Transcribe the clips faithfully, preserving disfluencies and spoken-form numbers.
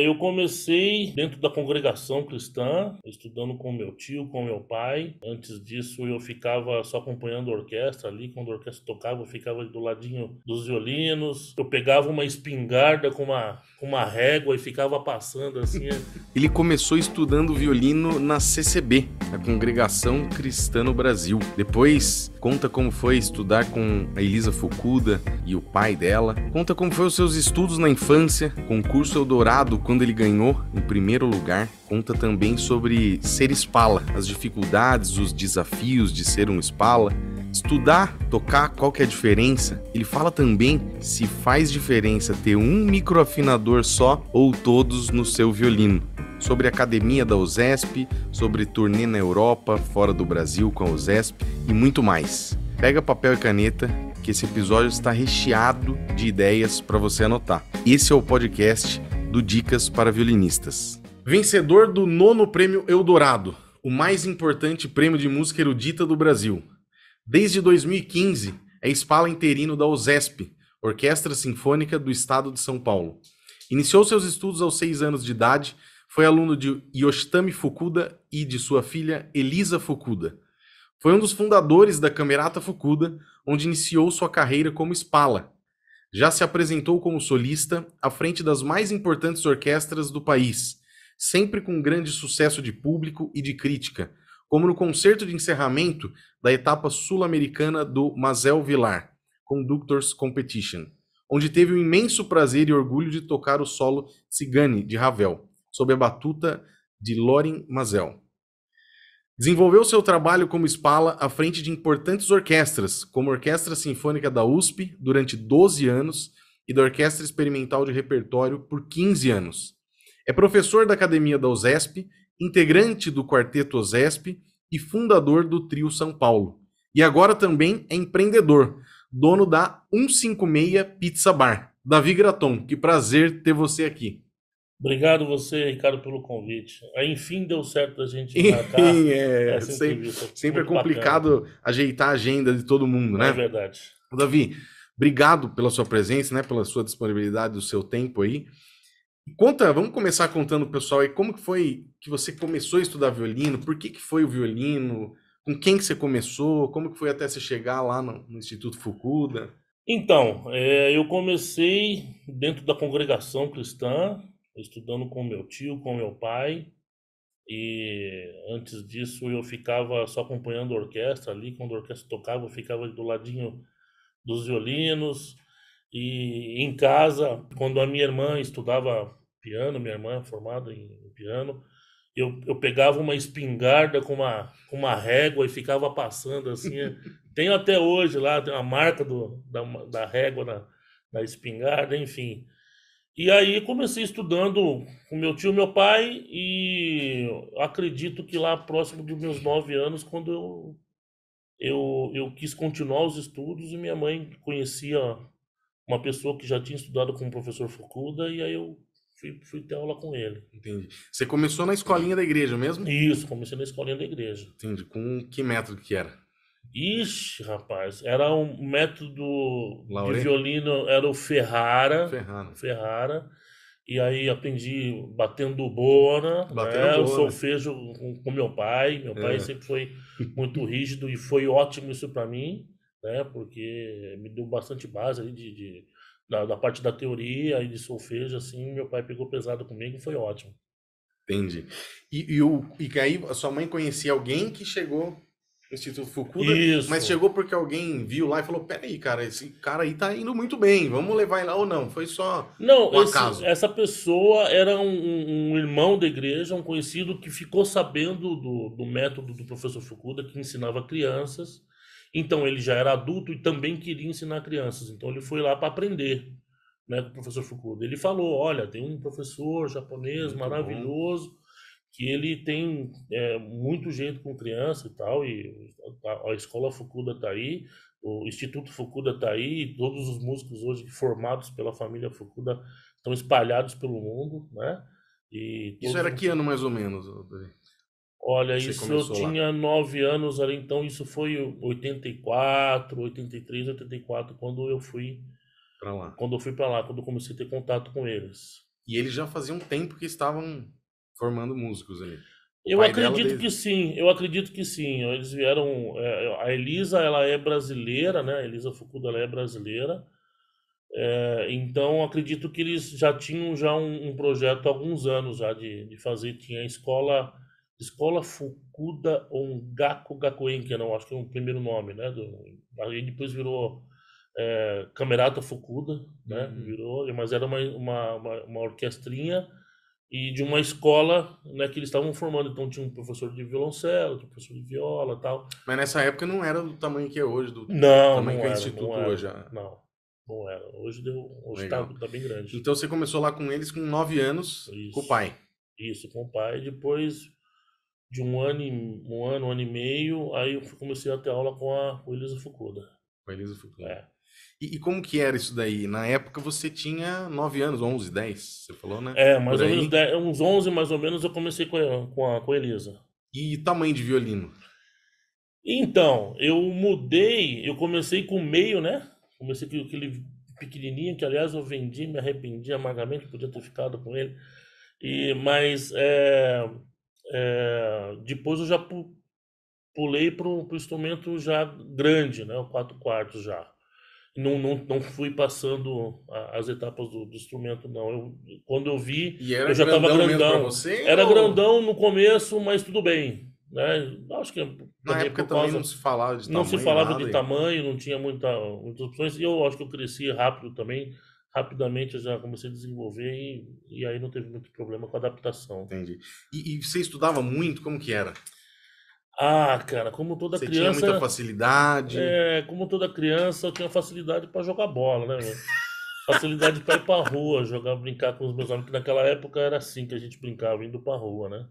Eu comecei dentro da Congregação Cristã, estudando com meu tio, com meu pai. Antes disso eu ficava só acompanhando a orquestra ali, quando a orquestra tocava eu ficava do ladinho dos violinos. Eu pegava uma espingarda com uma, com uma régua e ficava passando assim. Ele começou estudando violino na C C B, a Congregação Cristã no Brasil. Depois conta como foi estudar com a Elisa Fukuda e o pai dela. Conta como foi os seus estudos na infância, concurso Eldorado, quando ele ganhou em primeiro lugar. Conta também sobre ser Spala, as dificuldades, os desafios de ser um Spala, estudar, tocar, qual que é a diferença. Ele fala também se faz diferença ter um microafinador só ou todos no seu violino. Sobre a academia da U S E S P, sobre turnê na Europa, fora do Brasil com a U S E S P e muito mais. Pega papel e caneta, que esse episódio está recheado de ideias para você anotar. Esse é o podcast do Dicas para Violinistas. Vencedor do nono Prêmio Eldorado, o mais importante prêmio de música erudita do Brasil. Desde dois mil e quinze, é Spala interino da U S E S P, Orquestra Sinfônica do Estado de São Paulo. Iniciou seus estudos aos seis anos de idade, foi aluno de Yoshitami Fukuda e de sua filha Elisa Fukuda. Foi um dos fundadores da Camerata Fukuda, onde iniciou sua carreira como Spala. Já se apresentou como solista à frente das mais importantes orquestras do país, sempre com grande sucesso de público e de crítica, como no concerto de encerramento da etapa sul-americana do Maazel Villar Conductors Competition, onde teve o imenso prazer e orgulho de tocar o solo Cigane de Ravel, sob a batuta de Lorin Maazel. Desenvolveu seu trabalho como Spala à frente de importantes orquestras, como a Orquestra Sinfônica da U S P durante doze anos e da Orquestra Experimental de Repertório por quinze anos. É professor da Academia da U S E S P, integrante do Quarteto OSESP e fundador do Trio São Paulo. E agora também é empreendedor, dono da cento e cinquenta e seis Pizza Bar. Davi Graton, que prazer ter você aqui. Obrigado você, Ricardo, pelo convite. Aí, enfim, deu certo a gente marcar. é, sempre sempre é complicado bacana. Ajeitar a agenda de todo mundo, né? É verdade. Davi, obrigado pela sua presença, né? Pela sua disponibilidade, do seu tempo aí. Conta, vamos começar contando, pessoal, aí como que foi que você começou a estudar violino, por que que foi o violino, com quem que você começou, como que foi até você chegar lá no, no Instituto Fukuda? Então, é, eu comecei dentro da Congregação Cristã, estudando com meu tio, com meu pai, e antes disso eu ficava só acompanhando a orquestra ali, quando a orquestra tocava eu ficava do ladinho dos violinos, e em casa, quando a minha irmã estudava piano, minha irmã é formada em piano, eu, eu pegava uma espingarda com uma, com uma régua e ficava passando assim, tenho até hoje lá, tem uma marca do, da, da régua na, na espingarda, enfim. E aí comecei estudando com meu tio e meu pai, e acredito que lá próximo dos meus nove anos, quando eu, eu, eu quis continuar os estudos, e minha mãe conhecia uma pessoa que já tinha estudado com o professor Fukuda, e aí eu fui, fui ter aula com ele. Entendi. Você começou na escolinha da igreja mesmo? Isso, comecei na escolinha da igreja. Entendi. Com que método que era? Ixi, rapaz, era um método Laure? de violino, era o Ferrara, Ferrara, Ferrara, e aí aprendi batendo bona, batendo né, bona. O solfejo com, com meu pai, meu pai é. sempre foi muito rígido e foi ótimo isso para mim, né, porque me deu bastante base ali de, de, da, da parte da teoria e de solfejo, assim, meu pai pegou pesado comigo e foi ótimo. Entendi. E, e, o, e aí a sua mãe conhecia alguém que chegou... Instituto Fukuda, Isso. mas chegou porque alguém viu lá e falou, peraí, cara, esse cara aí tá indo muito bem, vamos levar ele lá ou não? Foi só não, um esse, acaso. Essa pessoa era um, um irmão da igreja, um conhecido que ficou sabendo do, do método do professor Fukuda, que ensinava crianças. Então ele já era adulto e também queria ensinar crianças, então ele foi lá para aprender, né, com o professor Fukuda. Ele falou, olha, tem um professor japonês muito maravilhoso, bom. que ele tem é, muito jeito com criança e tal, e a, a escola Fukuda está aí, o Instituto Fukuda está aí, e todos os músicos hoje formados pela família Fukuda estão espalhados pelo mundo, né? E isso era que ano mais ou menos? Olha, Você isso eu tinha lá. nove anos, então isso foi oitenta e quatro, oitenta e três, oitenta e quatro, quando eu fui para lá, quando eu fui para lá, quando eu comecei a ter contato com eles. E eles já faziam tempo que estavam formando músicos ali. O eu acredito desde... que sim, eu acredito que sim. Eles vieram... É, a Elisa, ela é brasileira, né? A Elisa Fukuda, ela é brasileira. É, então, acredito que eles já tinham já um, um projeto há alguns anos já de, de fazer. Tinha a escola... Escola Fukuda Ongaku Gakuen, que eu não acho que é o primeiro nome, né? Do, aí depois virou é, Camerata Fukuda, né? Uhum. Virou, mas era uma, uma, uma, uma orquestrinha e de uma escola, né, que eles estavam formando. Então tinha um professor de violoncelo, um professor de viola e tal. Mas nessa época não era do tamanho que é hoje, do não, tamanho não que é o Instituto não era, hoje. Já. Não, não era. Hoje está tá bem grande. Então você começou lá com eles com nove anos, isso, com o pai. Isso, com o pai. Depois... de um ano, um ano, um ano e meio, aí eu comecei a ter aula com a com Elisa Fukuda. Com a Elisa Fukuda. É. E, e como que era isso daí? Na época você tinha nove anos, onze, dez, você falou, né? É, mais ou menos dez, uns onze mais ou menos eu comecei com a, com a, com a Elisa. E tamanho de violino? Então, eu mudei, eu comecei com meio, né? Comecei com aquele pequenininho, que aliás eu vendi, me arrependi amargamente, podia ter ficado com ele. E, mas... É... É, depois eu já pu- pulei para o instrumento já grande, né, o quatro quartos já. Não, não, não fui passando a, as etapas do, do instrumento, não. Eu, quando eu vi, eu já estava grandão. grandão. Você, era ou... grandão no começo, mas tudo bem. Né? Acho que na época causa... também não se falava de tamanho. Não se falava nada, de tamanho, não tinha muita, muitas opções. E eu acho que eu cresci rápido também. Rapidamente eu já comecei a desenvolver e, e aí não teve muito problema com a adaptação. Entendi. E, e você estudava muito? Como que era? Ah, cara, como toda você criança... Você tinha muita facilidade? É, como toda criança eu tinha facilidade para jogar bola, né? Facilidade para ir para a rua, jogar, brincar com os meus amigos, porque naquela época era assim que a gente brincava, indo para a rua, né?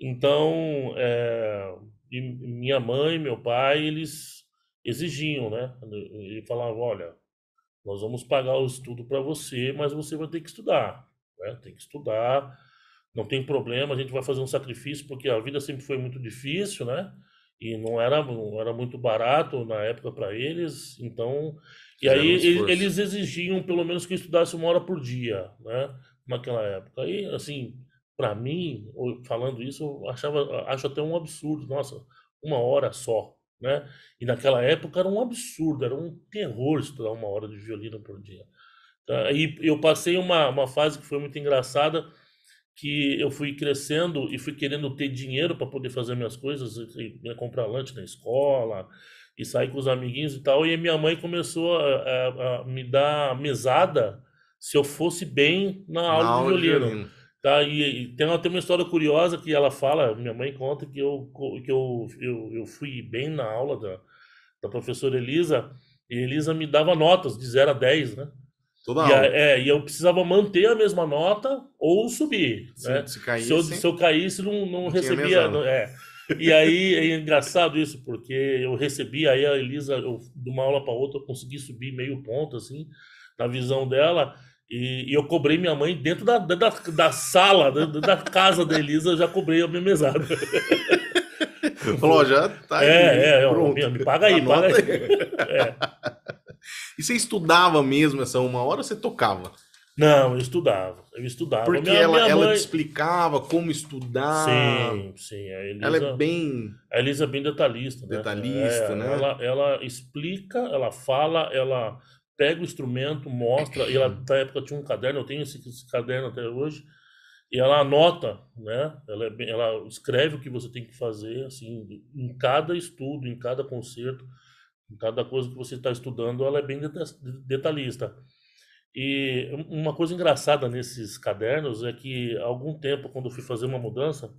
Então, é, e minha mãe, meu pai, eles exigiam, né? E falavam, olha... Nós vamos pagar o estudo para você, mas você vai ter que estudar, né? Tem que estudar, não tem problema, a gente vai fazer um sacrifício, porque a vida sempre foi muito difícil, né? E não era, não era muito barato na época para eles, então... E aí eles exigiam pelo menos que eu estudasse uma hora por dia, né? Naquela época. E, assim, para mim, falando isso, eu achava, acho até um absurdo, nossa, uma hora só. Né? E naquela época era um absurdo, era um terror estudar uma hora de violino por dia. Tá? E eu passei uma, uma fase que foi muito engraçada, que eu fui crescendo e fui querendo ter dinheiro para poder fazer minhas coisas, e, e comprar lanche na escola, e sair com os amiguinhos e tal, e a minha mãe começou a, a, a me dar mesada se eu fosse bem na aula, na aula de violino. De violino. Tá, e, e tem, uma, tem uma história curiosa que ela fala, minha mãe conta que eu, que eu, eu, eu fui bem na aula da, da professora Elisa, e Elisa me dava notas de zero a dez, né? Toda e, aula. É, e eu precisava manter a mesma nota ou subir, se, né? Se, caísse, se, eu, se eu caísse, não, não, não recebia... Não, é. E aí é engraçado isso, porque eu recebi, aí a Elisa, eu, de uma aula para outra, eu consegui subir meio ponto, assim, na visão dela... E, e eu cobrei minha mãe dentro da, da, da sala, da, da casa da Elisa, eu já cobrei a minha mesada. Falou, já tá aí. É, é, pronto. Eu, me paga aí, paga aí. É. E você estudava mesmo essa uma hora ou você tocava? Não, eu estudava, eu estudava. Porque minha, ela, minha mãe... ela te explicava como estudar. Sim, sim. A Elisa, ela é bem... A Elisa é bem detalhista, né? Detalhista, é, né? Ela, ela explica, ela fala, ela... pega o instrumento, mostra, e ela, na época tinha um caderno, eu tenho esse, esse caderno até hoje, e ela anota, né? Ela, é bem, ela escreve o que você tem que fazer, assim, em cada estudo, em cada concerto, em cada coisa que você está estudando, ela é bem detalhista. E uma coisa engraçada nesses cadernos é que, há algum tempo, quando eu fui fazer uma mudança,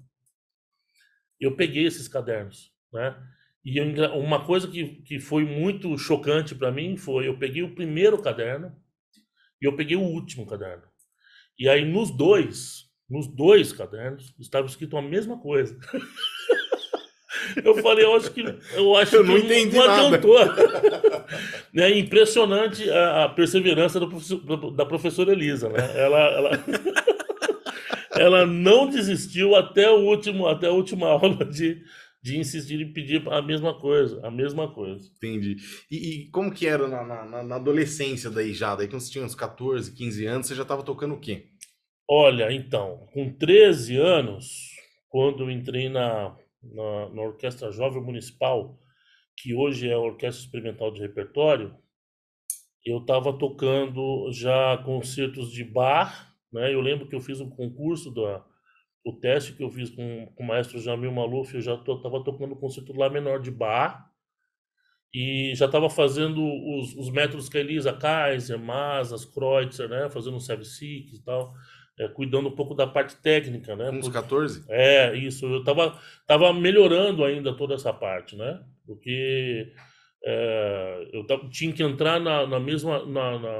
eu peguei esses cadernos, né? E eu, uma coisa que, que foi muito chocante para mim foi, eu peguei o primeiro caderno e eu peguei o último caderno. E aí nos dois, nos dois cadernos, estava escrito a mesma coisa. Eu falei, eu acho que eu, acho eu não que entendi não nada. Adiantou. É impressionante a, a perseverança da, prof, da professora Elisa, né? Ela... ela... ela não desistiu até, o último, até a última aula de... de insistir e pedir a mesma coisa, a mesma coisa. Entendi. E, e como que era na, na, na adolescência daí já? Daí quando você tinha uns quatorze, quinze anos, você já estava tocando o quê? Olha, então, com treze anos, quando eu entrei na, na, na Orquestra Jovem Municipal, que hoje é a Orquestra Experimental de Repertório, eu estava tocando já concertos de Bach, né? Eu lembro que eu fiz um concurso, da, o teste que eu fiz com, com o maestro Jamil Maluf, eu já estava tocando o concerto Lá menor de Bach, e já estava fazendo os, os métodos que a Elisa, Kaiser, Masas, Kreutzer, né? Fazendo o Sev-Six e tal, é, cuidando um pouco da parte técnica, né? Uns catorze? É, isso, eu estava tava melhorando ainda toda essa parte, né? Porque... É, eu tava, tinha que entrar na, na mesma na, na,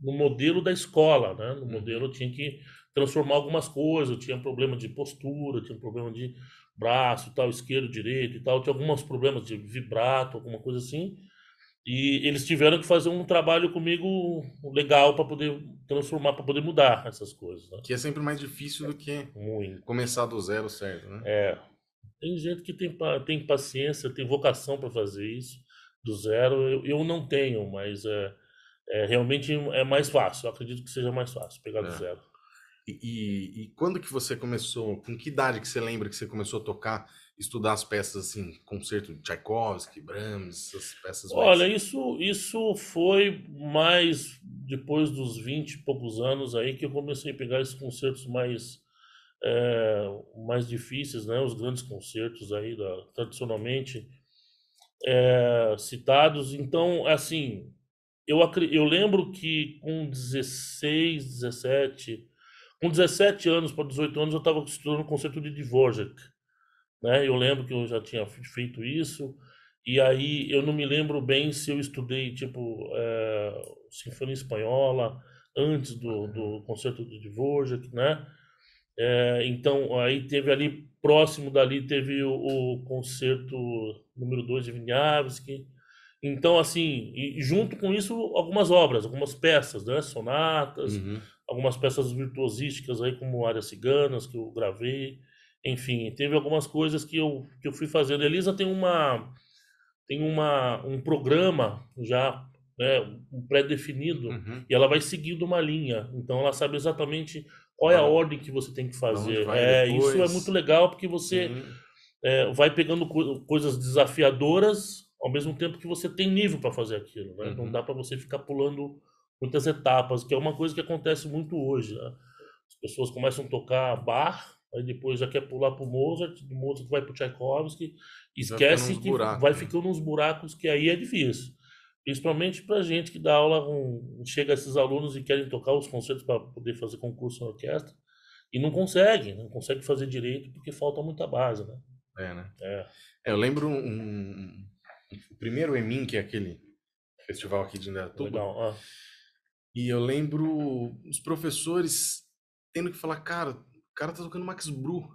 no modelo da escola, né? No modelo eu tinha que transformar algumas coisas. Eu tinha problema de postura, tinha problema de braço, tal, esquerdo, direito e tal. Tinha alguns problemas de vibrato, alguma coisa assim. E eles tiveram que fazer um trabalho comigo legal para poder transformar, para poder mudar essas coisas, né? Que é sempre mais difícil do que muito. Começar do zero, certo, né? É. Tem gente que tem, tem paciência, tem vocação para fazer isso. Do zero, eu, eu não tenho, mas é, é, realmente é mais fácil. Eu acredito que seja mais fácil pegar do é. zero. E, e, e quando que você começou, com que idade que você lembra que você começou a tocar, estudar as peças assim, concerto de Tchaikovsky, Brahms, essas peças? Olha, mais... isso, isso foi mais depois dos vinte e poucos anos aí que eu comecei a pegar esses concertos mais, é, mais difíceis, né? Os grandes concertos aí, da, tradicionalmente... É, citados. Então, assim, eu, eu lembro que com dezesseis, dezessete, com dezessete anos para dezoito anos eu estava estudando o concerto de Dvořák, né? Eu lembro que eu já tinha feito isso, e aí eu não me lembro bem se eu estudei tipo é, Sinfonia Espanhola antes do, do concerto de Dvořák, né? É, então, aí teve ali, próximo dali, teve o, o concerto número dois de Vinyavsky. Então, assim, e junto com isso, algumas obras, algumas peças, né? Sonatas, uhum. Algumas peças virtuosísticas, aí, como Áreas Ciganas, que eu gravei. Enfim, teve algumas coisas que eu, que eu fui fazendo. A Elisa tem, uma, tem uma, um programa já, né? Um pré-definido, uhum. E ela vai seguindo uma linha. Então, ela sabe exatamente... Qual é a ordem que você tem que fazer? É, isso é muito legal, porque você uhum. é, vai pegando co coisas desafiadoras ao mesmo tempo que você tem nível para fazer aquilo, né? Uhum. Não dá para você ficar pulando muitas etapas, que é uma coisa que acontece muito hoje, né? As pessoas começam a tocar Bach, aí depois já quer pular para o Mozart, do Mozart vai para o Tchaikovsky, esquece que buracos, vai né? ficando uns buracos que aí é difícil. Principalmente para gente que dá aula, um, chega esses alunos e querem tocar os concertos para poder fazer concurso na orquestra e não conseguem, não conseguem fazer direito porque falta muita base, né? É, né? É. É, eu lembro um, um, o primeiro Emin, que é aquele festival aqui de Indaiatuba. Legal, ah. E eu lembro os professores tendo que falar, cara, o cara tá tocando Max Bruch.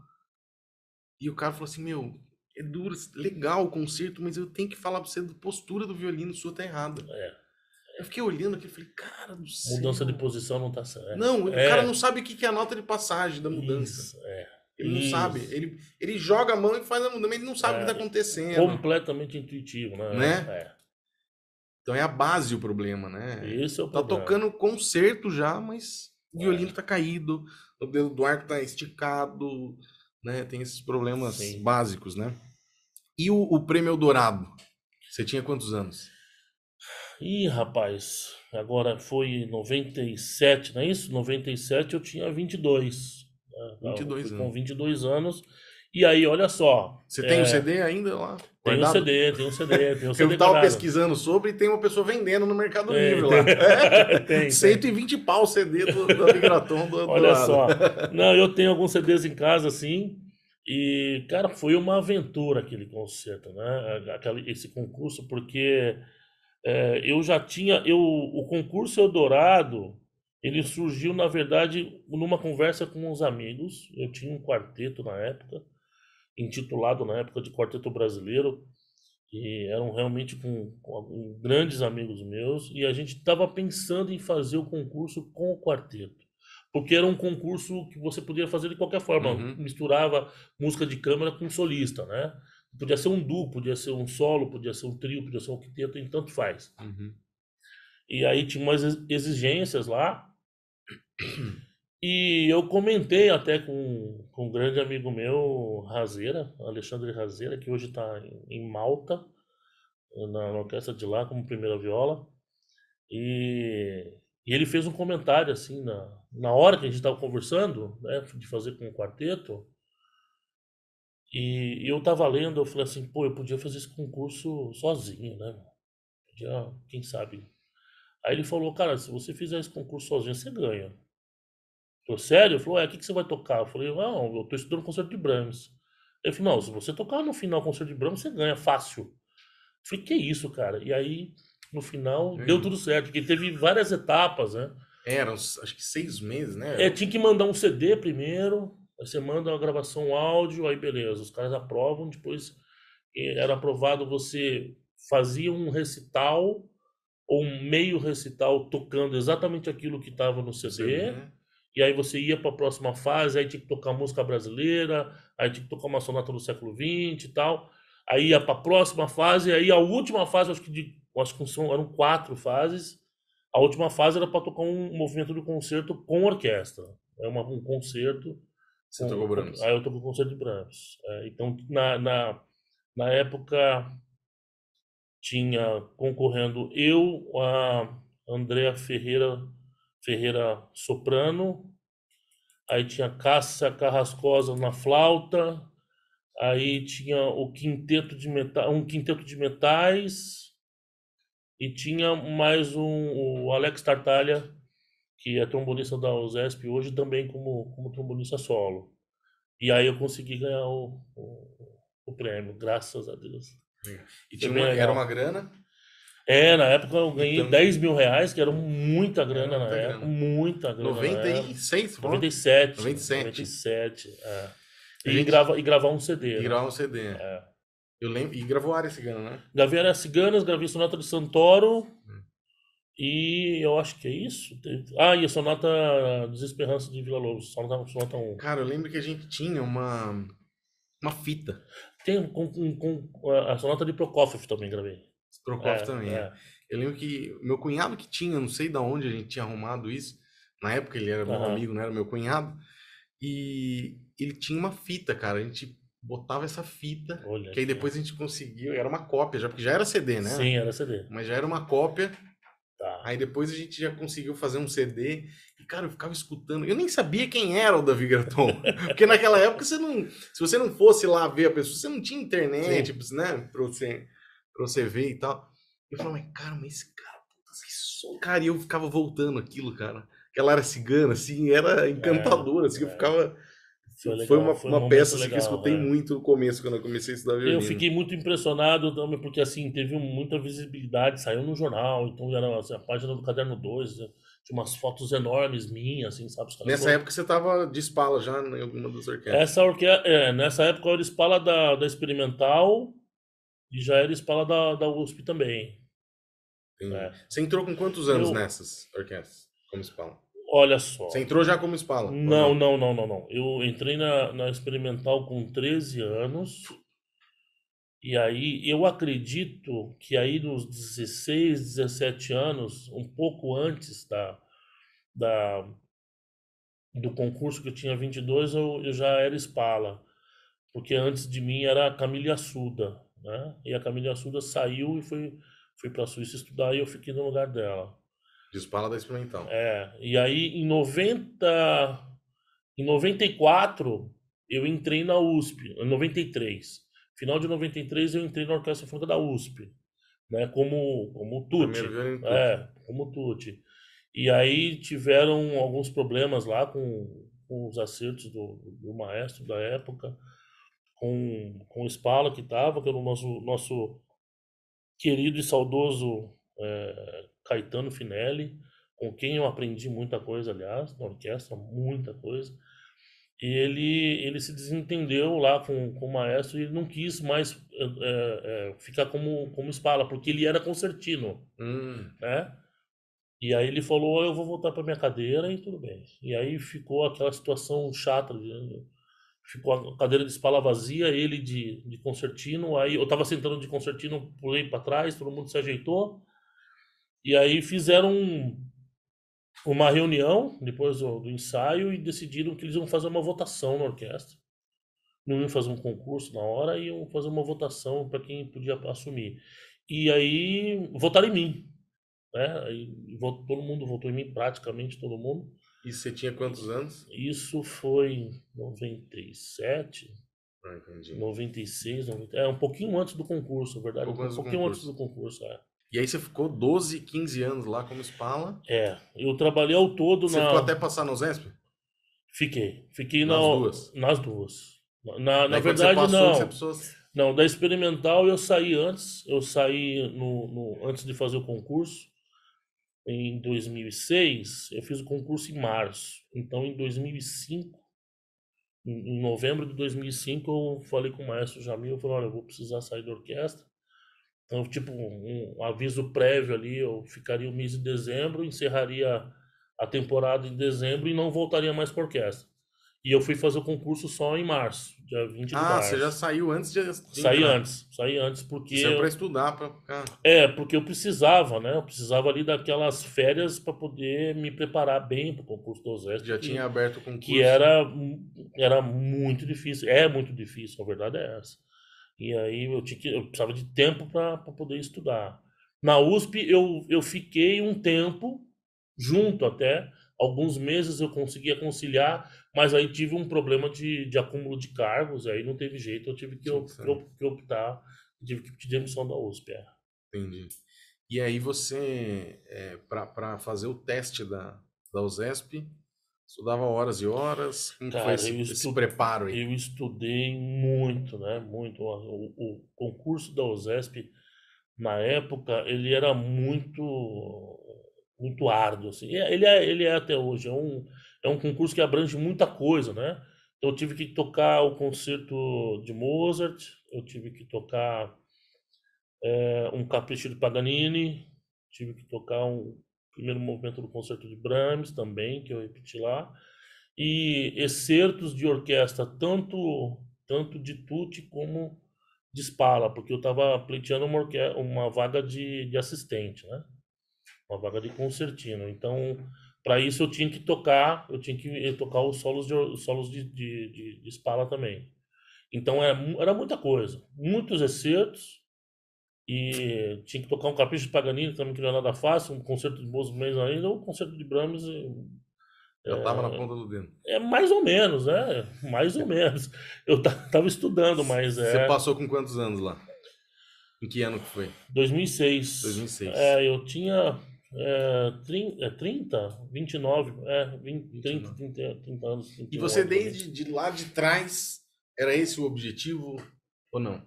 E o cara falou assim, meu... É duro, legal o concerto, mas eu tenho que falar pra você da postura do violino, sua tá errada. É. Eu fiquei olhando aqui e falei, cara do céu. Mudança de posição não tá certo. Não, é. O cara não sabe o que é a nota de passagem da mudança. Isso, é. Ele não Isso. sabe. Ele, ele joga a mão e faz a mudança, mas ele não sabe é. o que tá acontecendo. Completamente intuitivo, né? né? É. Então é a base o problema, né? Esse é o problema. Tá tocando concerto já, mas o violino é. tá caído, o dedo do arco tá esticado... Né? Tem esses problemas Sim. básicos, né? E o, o Prêmio Eldorado? Você tinha quantos anos? Ih, rapaz, agora foi em noventa e sete, não é isso? noventa e sete eu tinha vinte e dois. Né? vinte e dois anos. Com vinte e dois anos. E aí, olha só... Você é... tem o C D ainda lá? Tem o C D, tem o C D. Tem o C D eu estava pesquisando sobre e tem uma pessoa vendendo no Mercado tem, Livre tem, lá. É, tem, cento e vinte tem. Pau o C D do Davi Graton. Do, do olha lado. Só. Não, eu tenho alguns C Ds em casa, assim. E, cara, foi uma aventura aquele concerto, né? Aquele, esse concurso, porque é, eu já tinha... Eu, o concurso Eldorado... Ele surgiu, na verdade, numa conversa com uns amigos. Eu tinha um quarteto na época, intitulado na época de Quarteto Brasileiro, e eram realmente com, com grandes amigos meus, e a gente estava pensando em fazer o concurso com o quarteto, porque era um concurso que você podia fazer de qualquer forma, uhum. misturava música de câmara com solista, né? Podia ser um duo, podia ser um solo, podia ser um trio, podia ser um quinteto, e tanto faz. Uhum. E aí tinha umas exigências lá, E eu comentei até com, com um grande amigo meu, Razeira, Alexandre Razeira, que hoje está em Malta, na orquestra de lá, como primeira viola. E, e ele fez um comentário, assim, na, na hora que a gente estava conversando, né, de fazer com o quarteto. E, e eu estava lendo, eu falei assim, pô, eu podia fazer esse concurso sozinho, né? Podia, quem sabe. Aí ele falou, cara, se você fizer esse concurso sozinho, você ganha. Eu, sério? Ele falou, é, o que, que você vai tocar? Eu falei, não, eu tô estudando Concerto de Brahms. Ele falou, não, se você tocar no final Concerto de Brahms, você ganha, fácil. Eu falei, que isso, cara? E aí, no final, hum. deu tudo certo, porque teve várias etapas, né? Eram, acho que seis meses, né? É, tinha que mandar um C D primeiro, aí você manda uma gravação áudio, aí beleza, os caras aprovam, depois era aprovado, você fazia um recital, ou um meio recital, tocando exatamente aquilo que estava no C D, Sim, né? E aí você ia para a próxima fase, aí tinha que tocar música brasileira, aí tinha que tocar uma sonata do século vinte e tal, aí ia para a próxima fase, aí a última fase, acho que, de, acho que são, eram quatro fases, a última fase era para tocar um movimento do concerto com orquestra, é uma, um concerto. Você tocou Brahms? Aí eu toco o Concerto de Brahms. É, então, na, na, na época, tinha concorrendo eu, a Andréa Ferreira, Ferreira soprano, aí tinha Cássia Carrascosa na flauta, aí tinha o quinteto de meta, um quinteto de metais, e tinha mais um, o Alex Tartaglia, que é trombonista da U S E S P hoje, também como, como trombonista solo. E aí eu consegui ganhar o, o, o prêmio, graças a Deus. E tinha uma, era uma grana? É, na época eu ganhei então, dez mil reais, que era muita grana, era muita na grana. época, muita grana. noventa e seis, foi? noventa e sete. noventa e sete. É. E, gente... grava, e gravar um C D. E né? gravar um C D. É. Eu lembro, e gravou Áreas Ciganas, né? Gravei Áreas Ciganas, gravei Sonata de Santoro. Hum. E eu acho que é isso. Ah, e a Sonata Desesperança de Vila Lobos, Sonata, Sonata um. Cara, eu lembro que a gente tinha uma, uma fita. Tem um, um, um, a Sonata de Prokofiev também gravei. Prokofiev é, também, é. Eu lembro que meu cunhado que tinha, não sei de onde a gente tinha arrumado isso. Na época ele era meu uhum. amigo, não era meu cunhado. E ele tinha uma fita, cara. A gente botava essa fita, Olha, que aí depois a gente conseguiu. Era uma cópia, já porque já era C D, né? Sim, era C D. Mas já era uma cópia. Tá. Aí depois a gente já conseguiu fazer um C D. E, cara, eu ficava escutando. Eu nem sabia quem era o Davi Graton. Porque naquela época, você não, se você não fosse lá ver a pessoa, você não tinha internet, tipo, né? Pra você, pra você ver e tal. Eu falava, mas, cara, mas esse cara, puta, que som. Cara, e eu ficava voltando aquilo, cara. Aquela Área Cigana, assim, era encantadora. É, assim, é. Eu ficava... Foi, legal, foi uma, foi uma um peça legal, que eu escutei velho. muito no começo, quando eu comecei a estudar violino. Eu fiquei muito impressionado também, porque assim, teve muita visibilidade, saiu no jornal, então era assim, a página do Caderno dois, tinha umas fotos enormes minhas, assim, sabe? Nessa época você estava de espala já em alguma das orquestras? Essa orque... é, nessa época eu era espala da, da Experimental e já era espala da, da U S P também. É. Você entrou com quantos anos eu... nessas orquestras, como espala? Olha só. Você entrou já como espala? Não, não, não, não, não. Eu entrei na, na Experimental com treze anos. E aí eu acredito que aí nos dezesseis, dezessete anos, um pouco antes da, da, do concurso que eu tinha vinte e dois, eu, eu já era espala. Porque antes de mim era a Camila Assuda, né? E a Camila Assuda saiu e foi, foi para a Suíça estudar e eu fiquei no lugar dela. De espala da Experimental. É, e aí em noventa, em noventa e quatro eu entrei na U S P, em noventa e três. Final de noventa e três eu entrei na Orquestra Sinfônica da U S P, né, como como tutti. É, como tutti. E aí tiveram alguns problemas lá com, com os acertos do, do maestro da época, com com o espala que tava, que era o nosso nosso querido e saudoso é, Caetano Finelli, com quem eu aprendi muita coisa, aliás, na orquestra, muita coisa. E ele, ele se desentendeu lá com, com o maestro e ele não quis mais é, é, ficar como, como espala, porque ele era concertino, hum. né? E aí ele falou, oh, eu vou voltar para minha cadeira e tudo bem. E aí ficou aquela situação chata, ficou a cadeira de espala vazia, ele de, de concertino, aí eu estava sentando de concertino, pulei para trás, todo mundo se ajeitou. E aí fizeram um, uma reunião depois do, do ensaio e decidiram que eles iam fazer uma votação na orquestra. Não iam fazer um concurso na hora, iam fazer uma votação para quem podia assumir. E aí votaram em mim, né? Aí, todo mundo votou em mim, praticamente todo mundo. E você tinha quantos anos? Isso foi em noventa e sete, ah, entendi. noventa e seis, noventa... é um pouquinho antes do concurso, na verdade, um pouquinho, um pouquinho concurso. antes do concurso, é. E aí você ficou doze, quinze anos lá como espala? É, eu trabalhei ao todo você na... Você ficou até passar no ZESP? Fiquei, fiquei nas na... duas? Nas duas. Na, na verdade, você passou, não. Você pessoas... Não, da experimental eu saí antes, eu saí no, no, antes de fazer o concurso. Em dois mil e seis, eu fiz o concurso em março. Então, em dois mil e cinco, em, em novembro de dois mil e cinco, eu falei com o maestro Jamil, eu falei, olha, eu vou precisar sair da orquestra. Então, tipo, um, um aviso prévio ali, eu ficaria o mês de dezembro, encerraria a temporada em dezembro e não voltaria mais para a orquestra. E eu fui fazer o concurso só em março, dia vinte de ah, março. Ah, você já saiu antes de... de saí entrar. antes, saí antes, porque... Isso é pra estudar, pra ficar... É, porque eu precisava, né? Eu precisava ali daquelas férias pra poder me preparar bem pro concurso do OSESP. Já que, tinha aberto o concurso. Que era, era muito difícil, é muito difícil, a verdade é essa. E aí eu, tinha que, eu precisava de tempo pra, pra poder estudar. Na U S P eu, eu fiquei um tempo, junto até... Alguns meses eu conseguia conciliar, mas aí tive um problema de, de acúmulo de cargos, aí não teve jeito, eu tive que, sim, op, que optar, tive que pedir demissão da U S P. É. Entendi. E aí você, é, para fazer o teste da, da OSESP, estudava horas e horas? Como Cara, foi esse, estu... esse preparo aí? Eu estudei muito, né? Muito. O, o concurso da OSESP, na época, ele era muito... muito árduo, assim. Ele é, ele é até hoje, é um, é um concurso que abrange muita coisa, né? Então eu tive que tocar o concerto de Mozart, eu tive que tocar é, um capricho de Paganini, tive que tocar um primeiro movimento do concerto de Brahms também, que eu repeti lá, e excertos de orquestra, tanto, tanto de tutti como de Spala, porque eu estava pleiteando uma, uma vaga de, de assistente, né? Uma vaga de concertino. Então, para isso eu tinha que tocar, eu tinha que tocar os solos de, os solos de, de, de, de Spala também. Então era, era muita coisa, muitos excertos e tinha que tocar um capricho de Paganini também, que não é nada fácil, um concerto de Mozart ainda, ou um concerto de Brahms. Eu estava é, na ponta do dedo. É mais ou menos, né? Mais ou menos. Eu estava estudando, mas é. Você passou com quantos anos lá? Em que ano que foi? dois mil e seis. dois mil e seis. É, eu tinha é, trinta, vinte e nove, é, vinte, trinta, trinta, trinta anos. vinte e nove, e você desde de lá de trás, era esse o objetivo ou não?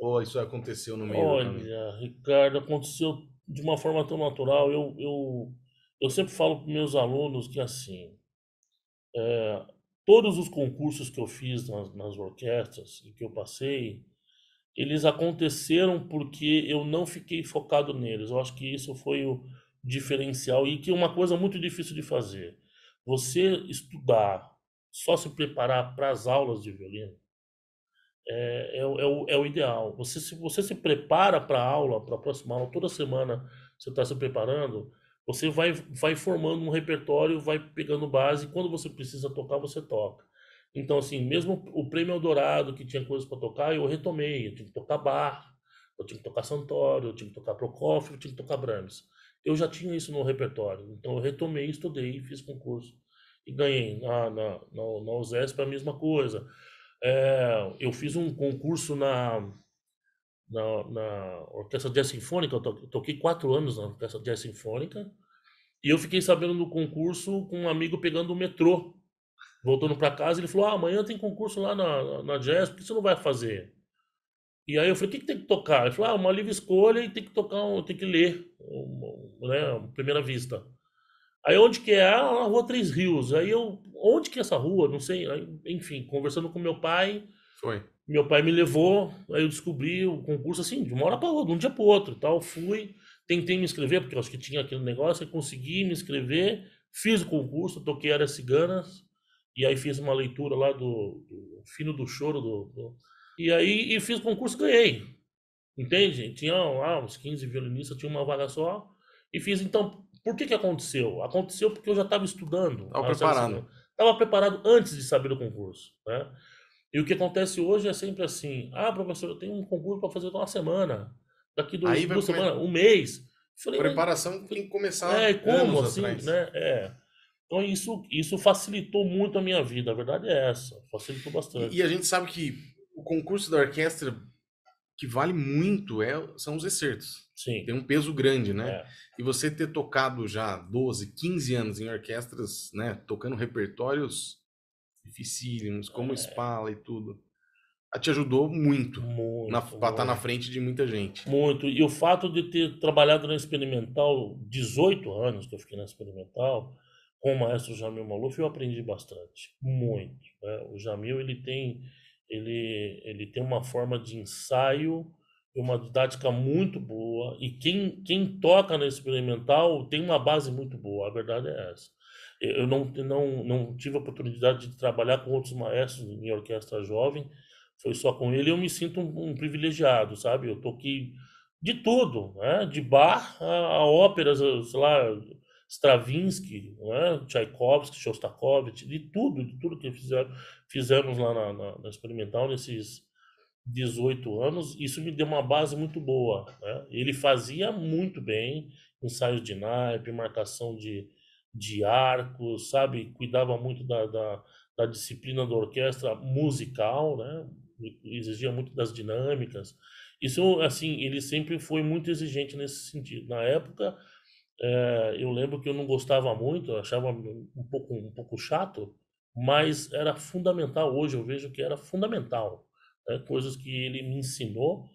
Ou isso aconteceu no meio do caminho? Olha, Ricardo, aconteceu de uma forma tão natural. Eu, eu, eu sempre falo para meus alunos que assim, é, todos os concursos que eu fiz nas, nas orquestras e que eu passei, eles aconteceram porque eu não fiquei focado neles. Eu acho que isso foi o diferencial e que é uma coisa muito difícil de fazer. Você estudar, só se preparar para as aulas de violino, é, é, é, o, é o ideal. Você se, você se prepara para a aula, para a próxima aula, toda semana você está se preparando, você vai, vai formando um repertório, vai pegando base, e quando você precisa tocar, você toca. Então, assim, mesmo o Prêmio Eldorado, que tinha coisas para tocar, eu retomei. Eu tinha que tocar Bach, eu tinha que tocar Santoro, eu tinha que tocar Prokófiev, eu tinha que tocar Brahms. Eu já tinha isso no repertório. Então, eu retomei, estudei, fiz concurso e ganhei. Na, na, na, na OSESP, a mesma coisa. É, eu fiz um concurso na, na, na Orquestra Jazz Sinfônica. Eu toquei quatro anos na Orquestra Jazz Sinfônica. E eu fiquei sabendo do concurso com um amigo pegando o metrô. Voltando para casa, ele falou, ah, amanhã tem concurso lá na, na, na Jazz, por que você não vai fazer? E aí eu falei, o que, que tem que tocar? Ele falou, ah, uma livre escolha e tem que tocar, um, tem que ler, um, né, Primeira Vista. Aí onde que é? Ah, na Rua Três Rios. Aí eu, onde que é essa rua? Não sei. Aí, enfim, conversando com meu pai, foi. Meu pai me levou, aí eu descobri o concurso assim, de uma hora para outra, de um dia para outro e tal. Fui, tentei me inscrever, porque eu acho que tinha aquele negócio, eu consegui me inscrever, fiz o concurso, toquei Áreas Ciganas. E aí fiz uma leitura lá do, do Fino do Choro. Do, do... E aí e fiz concurso e ganhei. Entende? Tinha lá uns quinze violinistas, tinha uma vaga só. E fiz, então, Por que que aconteceu? Aconteceu porque eu já estava estudando. Estava preparado. Estava preparado antes de saber do concurso, né? E o que acontece hoje é sempre assim: ah, professor, eu tenho um concurso para fazer uma semana, daqui duas, duas semanas, um mês. Falei, preparação tem que começar é, como, anos assim, atrás. Né? É. Então isso, isso facilitou muito a minha vida, a verdade é essa, facilitou bastante. E, e a gente sabe que o concurso da orquestra, que vale muito, é, são os excertos. Sim. Tem um peso grande, né? É. E você ter tocado já doze, quinze anos em orquestras, né, tocando repertórios dificílimos, como é. Spala e tudo, te ajudou muito, muito para estar na frente de muita gente. Muito. E o fato de ter trabalhado na Experimental, dezoito anos que eu fiquei na Experimental, com o maestro Jamil Maluf, eu aprendi bastante, muito, né? O Jamil, ele tem, ele, ele tem uma forma de ensaio, uma didática muito boa, e quem, quem toca na Experimental tem uma base muito boa, a verdade é essa. Eu não, não, não tive a oportunidade de trabalhar com outros maestros em orquestra jovem, foi só com ele. Eu me sinto um, um privilegiado, sabe? Eu toquei de tudo, né? De Bach a, a óperas, sei lá, Stravinsky, né? Tchaikovsky, Shostakovich, de tudo, de tudo que fizeram, fizemos lá na, na, na Experimental nesses dezoito anos. Isso me deu uma base muito boa, né? Ele fazia muito bem ensaios de naipe, marcação de, de arcos, sabe? Cuidava muito da, da, da disciplina da orquestra musical, né? Exigia muito das dinâmicas. Isso, assim, ele sempre foi muito exigente nesse sentido. Na época, é, eu lembro que eu não gostava muito, eu achava um pouco, um pouco chato, mas era fundamental. Hoje eu vejo que era fundamental, né? Coisas que ele me ensinou,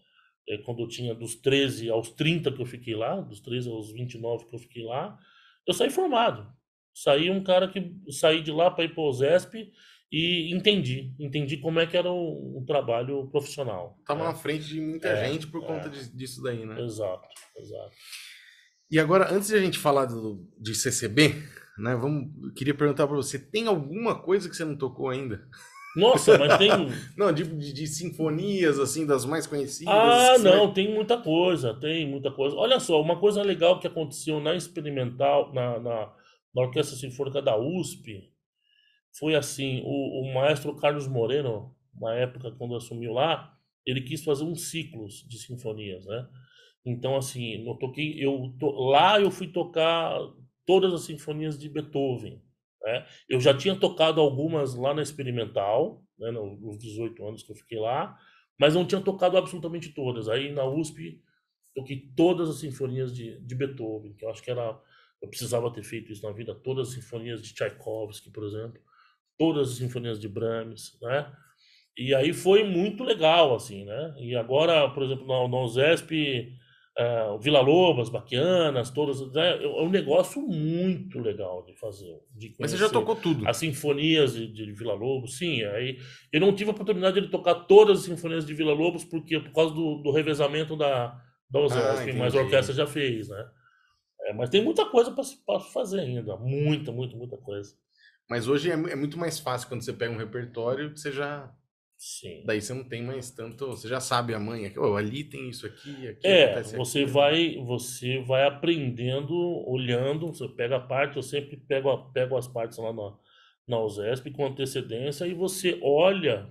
é, quando eu tinha dos treze aos trinta que eu fiquei lá, dos treze aos vinte e nove que eu fiquei lá, eu saí formado. Saí um cara que saí de lá para ir para o OSESP e entendi, entendi como é que era o, o trabalho profissional. Estava, né, na frente de muita é, gente por é, conta de, disso daí, né? Exato, exato. E agora, antes de a gente falar do, de C C B, né, vamos, queria perguntar para você, tem alguma coisa que você não tocou ainda? Nossa, mas tem... não, de, de, de sinfonias, assim, das mais conhecidas. Ah, não, vai... tem muita coisa, tem muita coisa. Olha só, uma coisa legal que aconteceu na Experimental, na, na, na Orquestra Sinfônica da U S P, foi assim, o, o maestro Carlos Moreno, na época quando assumiu lá, ele quis fazer uns ciclos de sinfonias, né? Então, assim, eu toquei, eu to, lá eu fui tocar todas as sinfonias de Beethoven, né? Eu já tinha tocado algumas lá na Experimental, né, nos dezoito anos que eu fiquei lá, mas não tinha tocado absolutamente todas. Aí na U S P toquei todas as sinfonias de, de Beethoven, que eu acho que era, eu precisava ter feito isso na vida, todas as sinfonias de Tchaikovsky, por exemplo, todas as sinfonias de Brahms, né? E aí foi muito legal, assim, né? E agora, por exemplo, na, na USESP, Uh, Villa-Lobos, Baquianas, todas, né? É um negócio muito legal de fazer, de... Mas você já tocou tudo? As sinfonias de, de Villa-Lobos, sim. Aí eu não tive a oportunidade de tocar todas as sinfonias de Villa-Lobos porque por causa do, do revezamento da da OSESP, ah, mas a orquestra já fez, né? É, mas tem muita coisa para fazer ainda, muita, muita, muita coisa. Mas hoje é, é muito mais fácil quando você pega um repertório, você já... Sim. Daí você não tem mais tanto, você já sabe a manha, oh, ali tem isso aqui, aqui é, você aqui, vai, né? Você vai aprendendo, olhando, você pega a parte, eu sempre pego, a, pego as partes lá na, na USESP com antecedência e você olha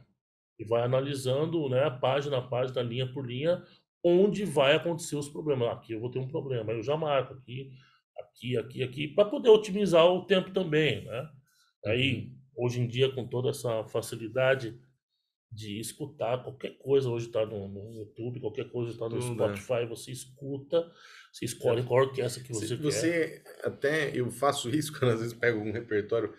e vai analisando, né, página a página, linha por linha, onde vai acontecer os problemas. Aqui eu vou ter um problema, eu já marco aqui, aqui, aqui, aqui, para poder otimizar o tempo também, né? Aí, hoje em dia, com toda essa facilidade de escutar, qualquer coisa hoje está no, no YouTube, qualquer coisa está no Tudo, Spotify, né? Você escuta, você escolhe qual orquestra que você, você quer. Você, até eu faço isso quando às vezes pego um repertório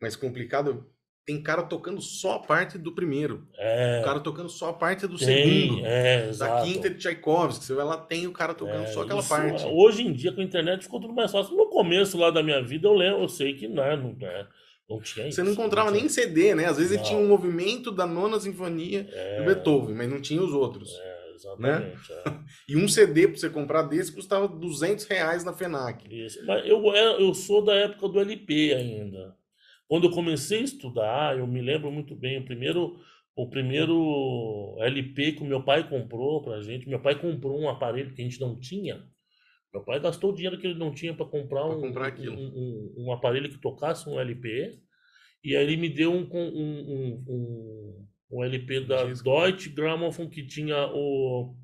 mais complicado, tem cara tocando só a parte do primeiro, é, o cara tocando só a parte do tem, segundo, é, da exato. Quinta de Tchaikovsky, você vai lá, tem o cara tocando é, só aquela isso, parte. Hoje em dia com a internet ficou tudo mais fácil. No começo lá da minha vida eu lembro, eu sei que não é, não é. Não tinha isso, você não encontrava não tinha... nem C D, né? Às vezes ele tinha um movimento da nona sinfonia é... do Beethoven, mas não tinha os outros. É, exatamente. Né? É. E um C D para você comprar desse custava duzentos reais na FENAC. Isso. Mas eu, eu sou da época do L P ainda. Quando eu comecei a estudar, eu me lembro muito bem, o primeiro, o primeiro L P que o meu pai comprou para a gente, meu pai comprou um aparelho que a gente não tinha, Meu pai gastou o dinheiro que ele não tinha para comprar, um, comprar um, um, um aparelho que tocasse um L P. E aí ele me deu um, um, um, um L P da Disco. Deutsche Grammophon, que tinha o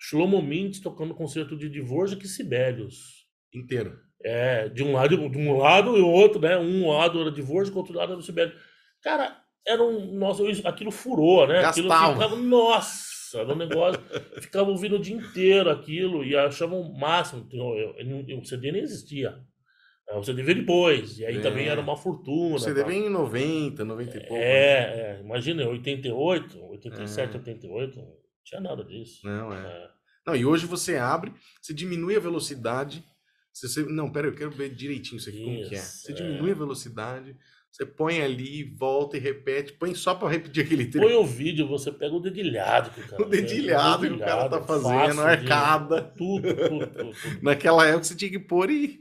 Shlomo Mintz tocando o concerto de Dvořák e Sibelius. Inteiro. É, de um lado, de um lado e o outro, né? Um lado era Dvořák, o outro lado era Sibelius. Cara, era um... Nossa, aquilo furou, né? Aquilo ficava... Nossa! Era um negócio, ficava ouvindo o dia inteiro aquilo e achavam o máximo. O C D nem existia. O C D veio depois, e aí é. também era uma fortuna. O C D tá? Vem em noventa, noventa e pouco. É, né? É, imagina, oitenta e oito, oitenta e sete, é. oitenta e oito, não tinha nada disso. Não, é. É. Não, e hoje você abre, você diminui a velocidade. Você, não, pera, eu quero ver direitinho isso aqui, isso, como que é. Você é. diminui a velocidade. Você põe ali, volta e repete. Põe só para repetir aquele trecho. Põe o vídeo, você pega o dedilhado. Que o, cara o dedilhado, pega, o dedilhado que o cara tá fazendo, a arcada. De... Tudo, tudo, tudo, tudo. Naquela época você tinha que pôr e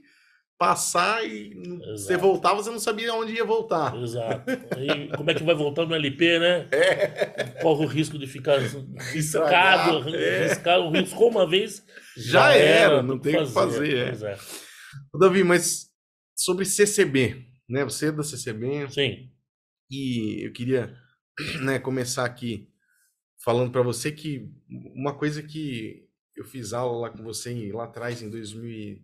passar e exato. Você voltava, você não sabia onde ia voltar. Exato. E como é que vai voltar no L P, né? É. Corre o risco de ficar riscado. Riscado, é. Riscou uma vez, já, já era, era. Não tem o que fazer. fazer é. É. Davi, mas sobre C C B... Né, você é da C C B. Sim. E eu queria, né, começar aqui falando para você que uma coisa que eu fiz aula lá com você lá atrás, em dois mil e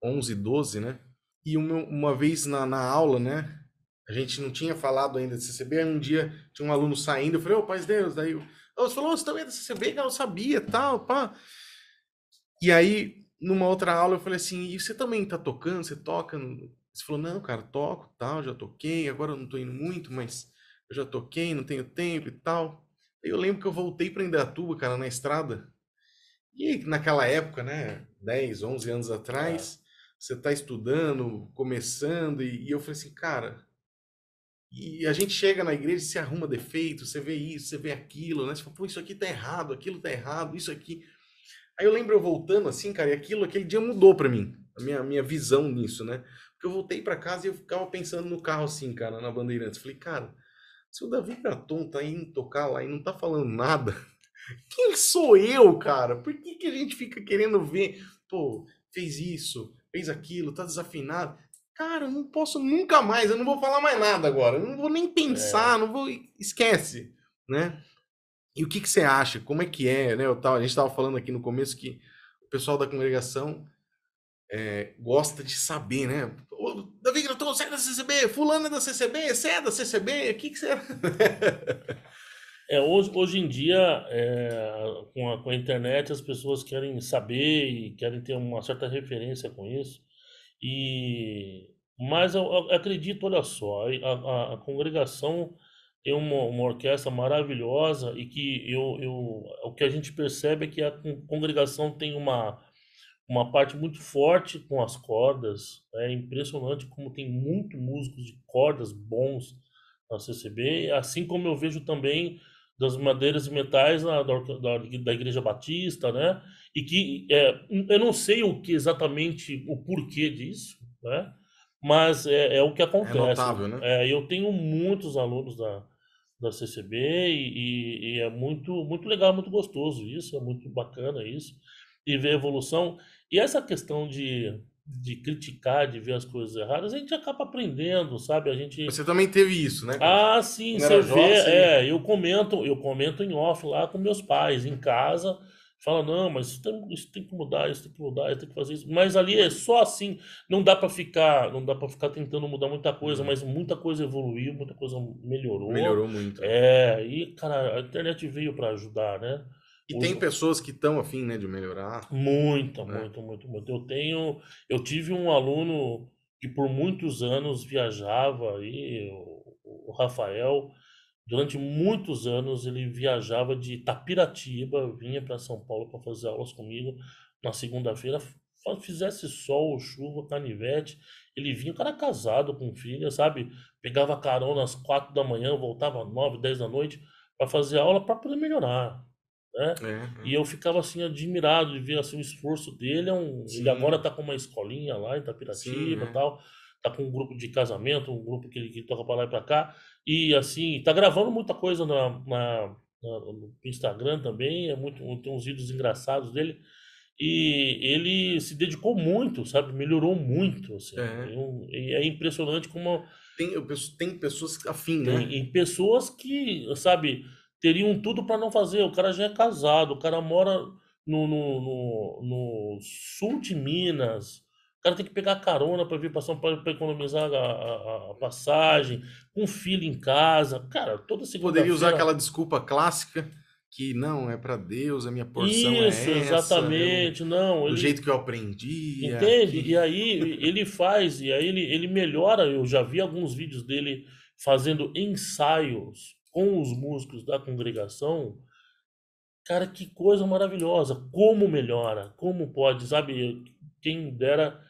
onze, doze, né? E uma, uma vez na, na aula, né? A gente não tinha falado ainda de C C B. Aí um dia tinha um aluno saindo. Eu falei, ô, oh, paz Deus. Daí eu, oh, você falou, oh, você também é da C C B? Eu sabia, tal, pá. E aí, numa outra aula, eu falei assim, e você também tá tocando? Você toca no... Você falou, não, cara, toco, tal, já toquei, agora eu não tô indo muito, mas eu já toquei, não tenho tempo e tal. Aí eu lembro que eu voltei pra Indaiatuba, cara, na estrada. E naquela época, né, dez, onze anos atrás, é. Você tá estudando, começando, e, e eu falei assim, cara, e a gente chega na igreja e se arruma defeito, você vê isso, você vê aquilo, né? Você fala, pô, isso aqui tá errado, aquilo tá errado, isso aqui. Aí eu lembro eu voltando assim, cara, e aquilo, aquele dia mudou pra mim, a minha, minha visão nisso, né? Eu voltei para casa e eu ficava pensando no carro assim, cara, na Bandeirantes. Falei, cara, se o Davi Graton tá indo tocar lá e não tá falando nada, quem sou eu, cara? Por que que a gente fica querendo ver? Pô, fez isso, fez aquilo, tá desafinado. Cara, eu não posso nunca mais, eu não vou falar mais nada agora. Eu não vou nem pensar, é. não vou... Esquece, né? E o que que você acha? Como é que é, né? Eu tava, a gente tava falando aqui no começo que o pessoal da congregação... É, gosta de saber, né? Ô, Davi Graton, você é da C C B? Fulano é da C C B? Você é da C C B? O que que você é? É, hoje, hoje em dia, é, com, a, com a internet, as pessoas querem saber e querem ter uma certa referência com isso. E, mas eu, eu acredito, olha só, a, a, a congregação tem uma, uma orquestra maravilhosa e que eu, eu, o que a gente percebe é que a congregação tem uma... uma parte muito forte com as cordas. É impressionante como tem muito músicos de cordas bons na C C B, assim como eu vejo também das madeiras e metais na, da, da Igreja Batista, né? E que é, eu não sei o que exatamente o porquê disso, né? Mas é, é o que acontece. É notável, né? É, eu tenho muitos alunos da, da C C B e, e, e é muito, muito legal, muito gostoso isso, é muito bacana isso. E ver a evolução. E essa questão de, de criticar, de ver as coisas erradas, a gente acaba aprendendo, sabe? A gente... Você também teve isso, né? Ah, sim, você vê. É, eu comento, eu comento em off lá com meus pais, em casa. Fala, não, mas isso tem, isso tem que mudar, isso tem que mudar, isso tem que fazer isso. Mas ali é só assim. Não dá para ficar, não dá para ficar tentando mudar muita coisa, uhum. Mas muita coisa evoluiu, muita coisa melhorou. Melhorou muito. É, e, cara, a internet veio para ajudar, né? E tem pessoas que estão afim, né, de melhorar. Muito, né? muito, muito, muito. Eu tenho, eu tive um aluno que por muitos anos viajava aí, o Rafael, durante muitos anos ele viajava de Itapiratiba, vinha para São Paulo para fazer aulas comigo na segunda-feira, fizesse sol, chuva, canivete, ele vinha, o cara casado com filha, sabe? Pegava carona às quatro da manhã, voltava às nove, dez da noite para fazer aula para poder melhorar. Né? É, é. E eu ficava assim admirado de ver assim, o esforço dele. É um... Ele agora tá com uma escolinha lá em Itapiratiba, sim, tal, tá com um grupo de casamento, um grupo que ele que toca para lá e para cá. E assim, tá gravando muita coisa na, na, na, no Instagram também. É muito, tem uns vídeos engraçados dele. E ele se dedicou muito, sabe? Melhorou muito. Assim. É. Eu, e é impressionante como... Tem, eu penso, tem pessoas afim, né? Tem pessoas que, sabe, teriam tudo para não fazer. O cara já é casado, o cara mora no, no, no, no sul de Minas. O cara tem que pegar carona para vir para São Paulo para economizar a, a, a passagem. Com um filho em casa. Cara, toda segunda-feira... Poderia usar aquela desculpa clássica... Que não, é para Deus, a minha porção é essa. Isso, exatamente, não. Do ele... jeito que eu aprendi. Entende? Aqui. E aí ele faz, e aí ele, ele melhora. Eu já vi alguns vídeos dele fazendo ensaios com os músicos da congregação. Cara, que coisa maravilhosa. Como melhora, como pode, sabe? Quem dera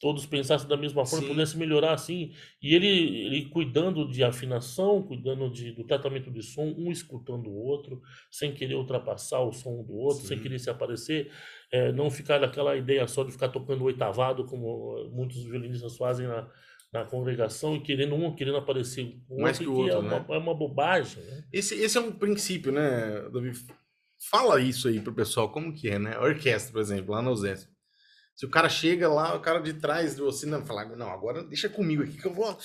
todos pensassem da mesma forma, Sim. pudesse melhorar assim. E ele, ele cuidando de afinação, cuidando de, do tratamento de som, um escutando o outro, sem querer ultrapassar o som do outro, Sim. sem querer se aparecer, é, não ficar naquela ideia só de ficar tocando oitavado, como muitos violinistas fazem na, na congregação, e querendo um, querendo aparecer com mais outro, que o outro, é, né? uma, é uma bobagem. Né? Esse, esse é um princípio, né, Davi? Fala isso aí pro pessoal, como que é, né? A orquestra, por exemplo, lá na U S P. Se o cara chega lá, o cara de trás de você não fala, não, agora deixa comigo aqui que eu vou...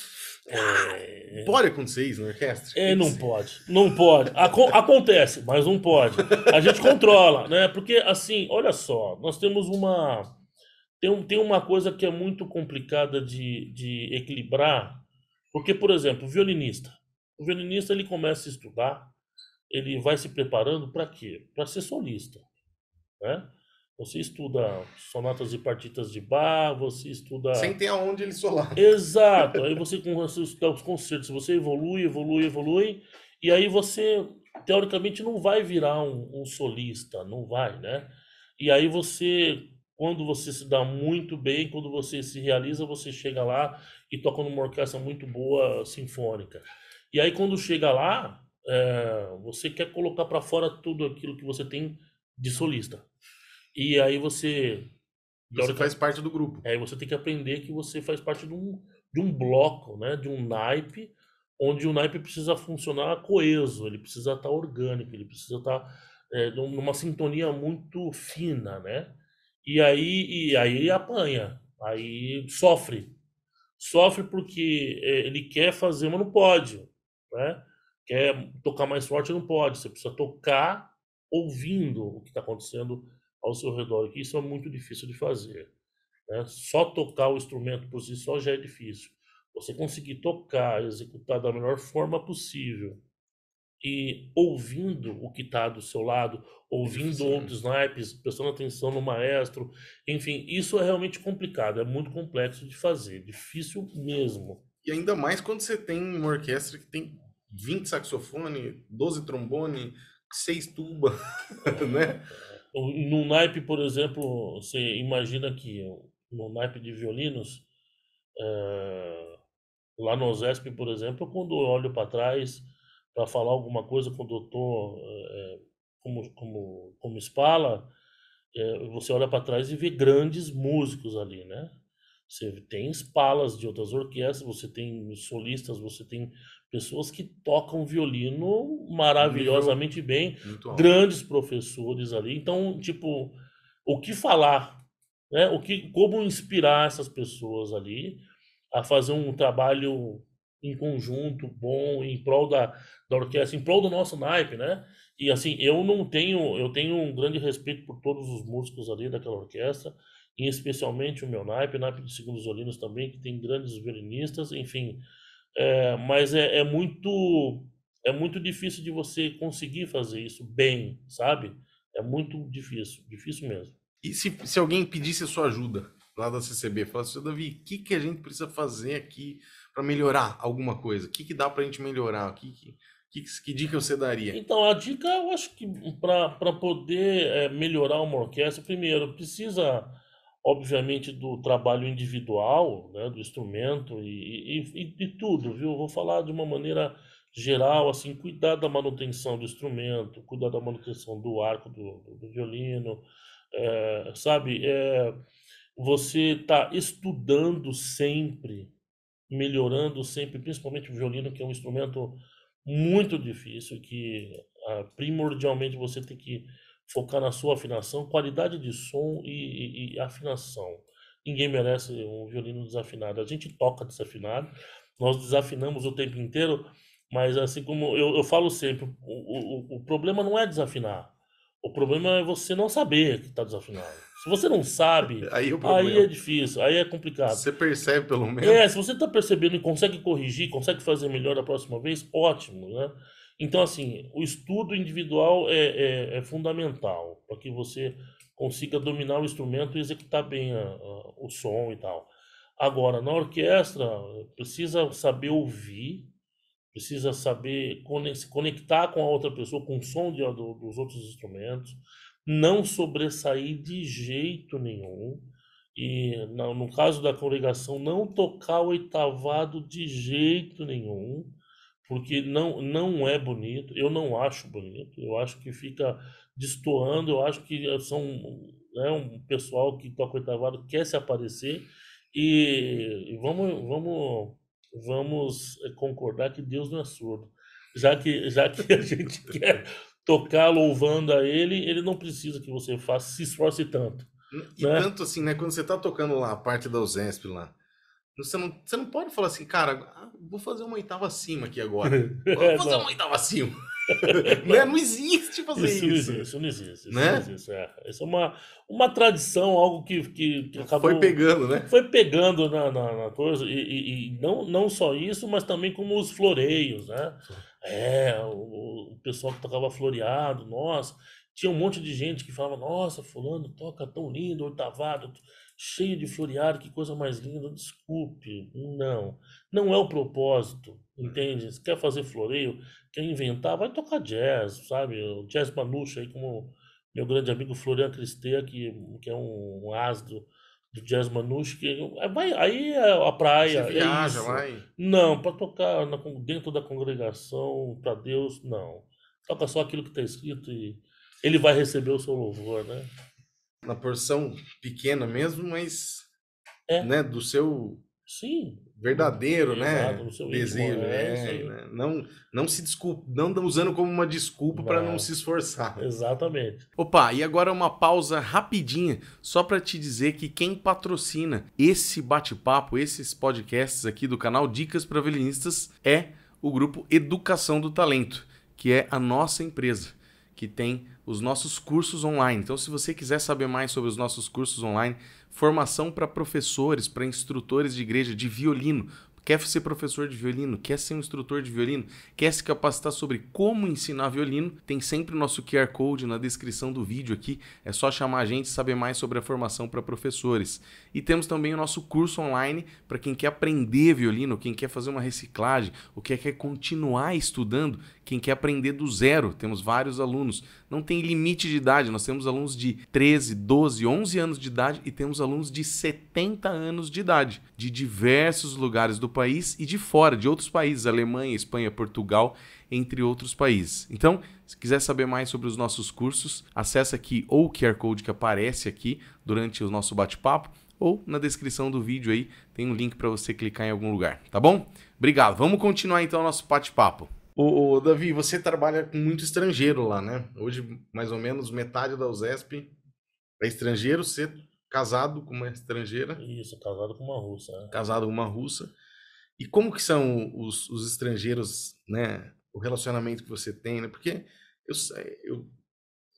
É... Pode acontecer isso na orquestra? É, não pode, não pode. Aco- acontece, mas não pode. A gente controla, né? Porque, assim, olha só, nós temos uma... Tem, tem uma coisa que é muito complicada de, de equilibrar, porque, por exemplo, o violinista. O violinista, ele começa a estudar, ele vai se preparando para quê? Para ser solista, né? Você estuda sonatas e partitas de Bach, você estuda... Sem ter aonde ele solar. Exato. Aí você começa a estudar os concertos, você evolui, evolui, evolui, e aí você, teoricamente, não vai virar um, um solista, não vai, né? E aí você, quando você se dá muito bem, quando você se realiza, você chega lá e toca numa orquestra muito boa, sinfônica. E aí, quando chega lá, é, você quer colocar para fora tudo aquilo que você tem de solista. E aí você... Você faz parte do grupo. Aí você tem que aprender que você faz parte de um, de um bloco, né? De um naipe, onde o naipe precisa funcionar coeso, ele precisa estar orgânico, ele precisa estar é, numa sintonia muito fina, né? E aí, e aí apanha, aí sofre. Sofre porque ele quer fazer, mas não pode, né? Quer tocar mais forte, não pode. Você precisa tocar ouvindo o que está acontecendo ao seu redor, que isso é muito difícil de fazer, né? Só tocar o instrumento por si só já é difícil. Você conseguir tocar, executar da melhor forma possível e ouvindo o que está do seu lado, ouvindo Sim. outros naipes, prestando atenção no maestro, enfim, isso é realmente complicado, é muito complexo de fazer, difícil mesmo. E ainda mais quando você tem uma orquestra que tem vinte saxofones, doze trombones, seis tubas, é, né? No naipe, por exemplo, você imagina que no naipe de violinos, é... lá no OSESP, por exemplo, quando eu olho para trás para falar alguma coisa com o doutor, é... como, como, como Spala, é... você olha para trás e vê grandes músicos ali, né? Você tem Spalas de outras orquestras, você tem solistas, você tem pessoas que tocam violino maravilhosamente muito, bem, muito grandes professores ali. Então, tipo, o que falar, né? O que, como inspirar essas pessoas ali a fazer um trabalho em conjunto, bom, em prol da, da orquestra, em prol do nosso naipe, né? E assim, eu não tenho, eu tenho um grande respeito por todos os músicos ali daquela orquestra, e especialmente o meu naipe, o naipe de segundos violinos também, que tem grandes violinistas, enfim. É, mas é, é, muito, é muito difícil de você conseguir fazer isso bem, sabe? É muito difícil, difícil mesmo. E se, se alguém pedisse a sua ajuda lá da C C B, falasse, Davi, o que, que a gente precisa fazer aqui para melhorar alguma coisa? O que, que dá para a gente melhorar? O que, que, que, que dica você daria? Então, a dica, eu acho que para poder é, melhorar uma orquestra, primeiro, precisa... obviamente do trabalho individual, né, do instrumento e, e, e de tudo, viu? Vou falar de uma maneira geral, assim, cuidar da manutenção do instrumento, cuidar da manutenção do arco do, do violino, é, sabe? É, você tá estudando sempre, melhorando sempre, principalmente o violino, que é um instrumento muito difícil, que ah, primordialmente você tem que focar na sua afinação, qualidade de som e, e, e afinação. Ninguém merece um violino desafinado. A gente toca desafinado, nós desafinamos o tempo inteiro, mas assim como eu, eu falo sempre, o, o, o problema não é desafinar. O problema é você não saber que está desafinado. Se você não sabe, aí, aí é difícil, aí é complicado. Você percebe pelo menos. É, se você está percebendo e consegue corrigir, consegue fazer melhor da próxima vez, ótimo, né? Então, assim, o estudo individual é, é, é fundamental para que você consiga dominar o instrumento e executar bem a, a, o som e tal. Agora, na orquestra, precisa saber ouvir, precisa saber se conectar com a outra pessoa, com o som de, do, dos outros instrumentos, não sobressair de jeito nenhum. E, no, no caso da congregação, não tocar o oitavado de jeito nenhum, porque não, não é bonito, eu não acho bonito, eu acho que fica destoando, eu acho que são, né, um pessoal que toca oitavado quer se aparecer, e, e vamos, vamos, vamos concordar que Deus não é surdo. Já que, já que a gente quer tocar louvando a Ele, Ele não precisa que você faça, se esforce tanto. E né? Tanto assim, né, quando você está tocando lá a parte da U S E S P lá, Você não, você não pode falar assim, cara, vou fazer uma oitava acima aqui agora. Vou fazer uma oitava acima. Né? Não existe fazer isso. Isso não existe, não existe. Isso, né? Não existe, é. Isso é uma, uma tradição, algo que, que, que acabou... Foi pegando, né? Foi pegando na, na, na coisa. E, e, e não, não só isso, mas também como os floreios, né? É, o, o pessoal que tocava floreado, nossa. Tinha um monte de gente que falava, nossa, fulano toca tão lindo, oitavado... cheio de floreado, que coisa mais linda. Desculpe, não. Não é o propósito, entende? Se quer fazer floreio, quer inventar, vai tocar jazz, sabe? O jazz manucho aí, como meu grande amigo Florian Cristea, que, que é um, um as do, do jazz manucho, que vai, aí é a praia. Você viaja, é vai? Não, para tocar na, dentro da congregação, para Deus, não. Toca só aquilo que está escrito e Ele vai receber o seu louvor, né? Na porção pequena mesmo, mas é. Né, do seu Sim. verdadeiro, exato, né, seu desejo, íntimo, é, é, né? não, não se desculpa, não usando como uma desculpa para não se esforçar. Exatamente. Opa, e agora uma pausa rapidinha, só para te dizer que quem patrocina esse bate-papo, esses podcasts aqui do canal Dicas para Violinistas é o grupo Educação do Talento, que é a nossa empresa, que tem os nossos cursos online. Então, se você quiser saber mais sobre os nossos cursos online, formação para professores, para instrutores de igreja, de violino, quer ser professor de violino, quer ser um instrutor de violino, quer se capacitar sobre como ensinar violino, tem sempre o nosso Q R Code na descrição do vídeo aqui, é só chamar a gente e saber mais sobre a formação para professores. E temos também o nosso curso online para quem quer aprender violino, quem quer fazer uma reciclagem, ou quem quer continuar estudando, quem quer aprender do zero, temos vários alunos. Não tem limite de idade, nós temos alunos de treze, doze, onze anos de idade e temos alunos de setenta anos de idade, de diversos lugares do país e de fora, de outros países, Alemanha, Espanha, Portugal, entre outros países. Então, se quiser saber mais sobre os nossos cursos, acessa aqui ou o Q R Code que aparece aqui durante o nosso bate-papo ou na descrição do vídeo aí tem um link para você clicar em algum lugar, tá bom? Obrigado, vamos continuar então o nosso bate-papo. Ô, ô, Davi, você trabalha com muito estrangeiro lá, né? Hoje, mais ou menos, metade da U S E S P é estrangeiro, você casado com uma estrangeira. Isso, casado com uma russa. Né? Casado com uma russa. E como que são os, os estrangeiros, né? O relacionamento que você tem, né? Porque eu, eu,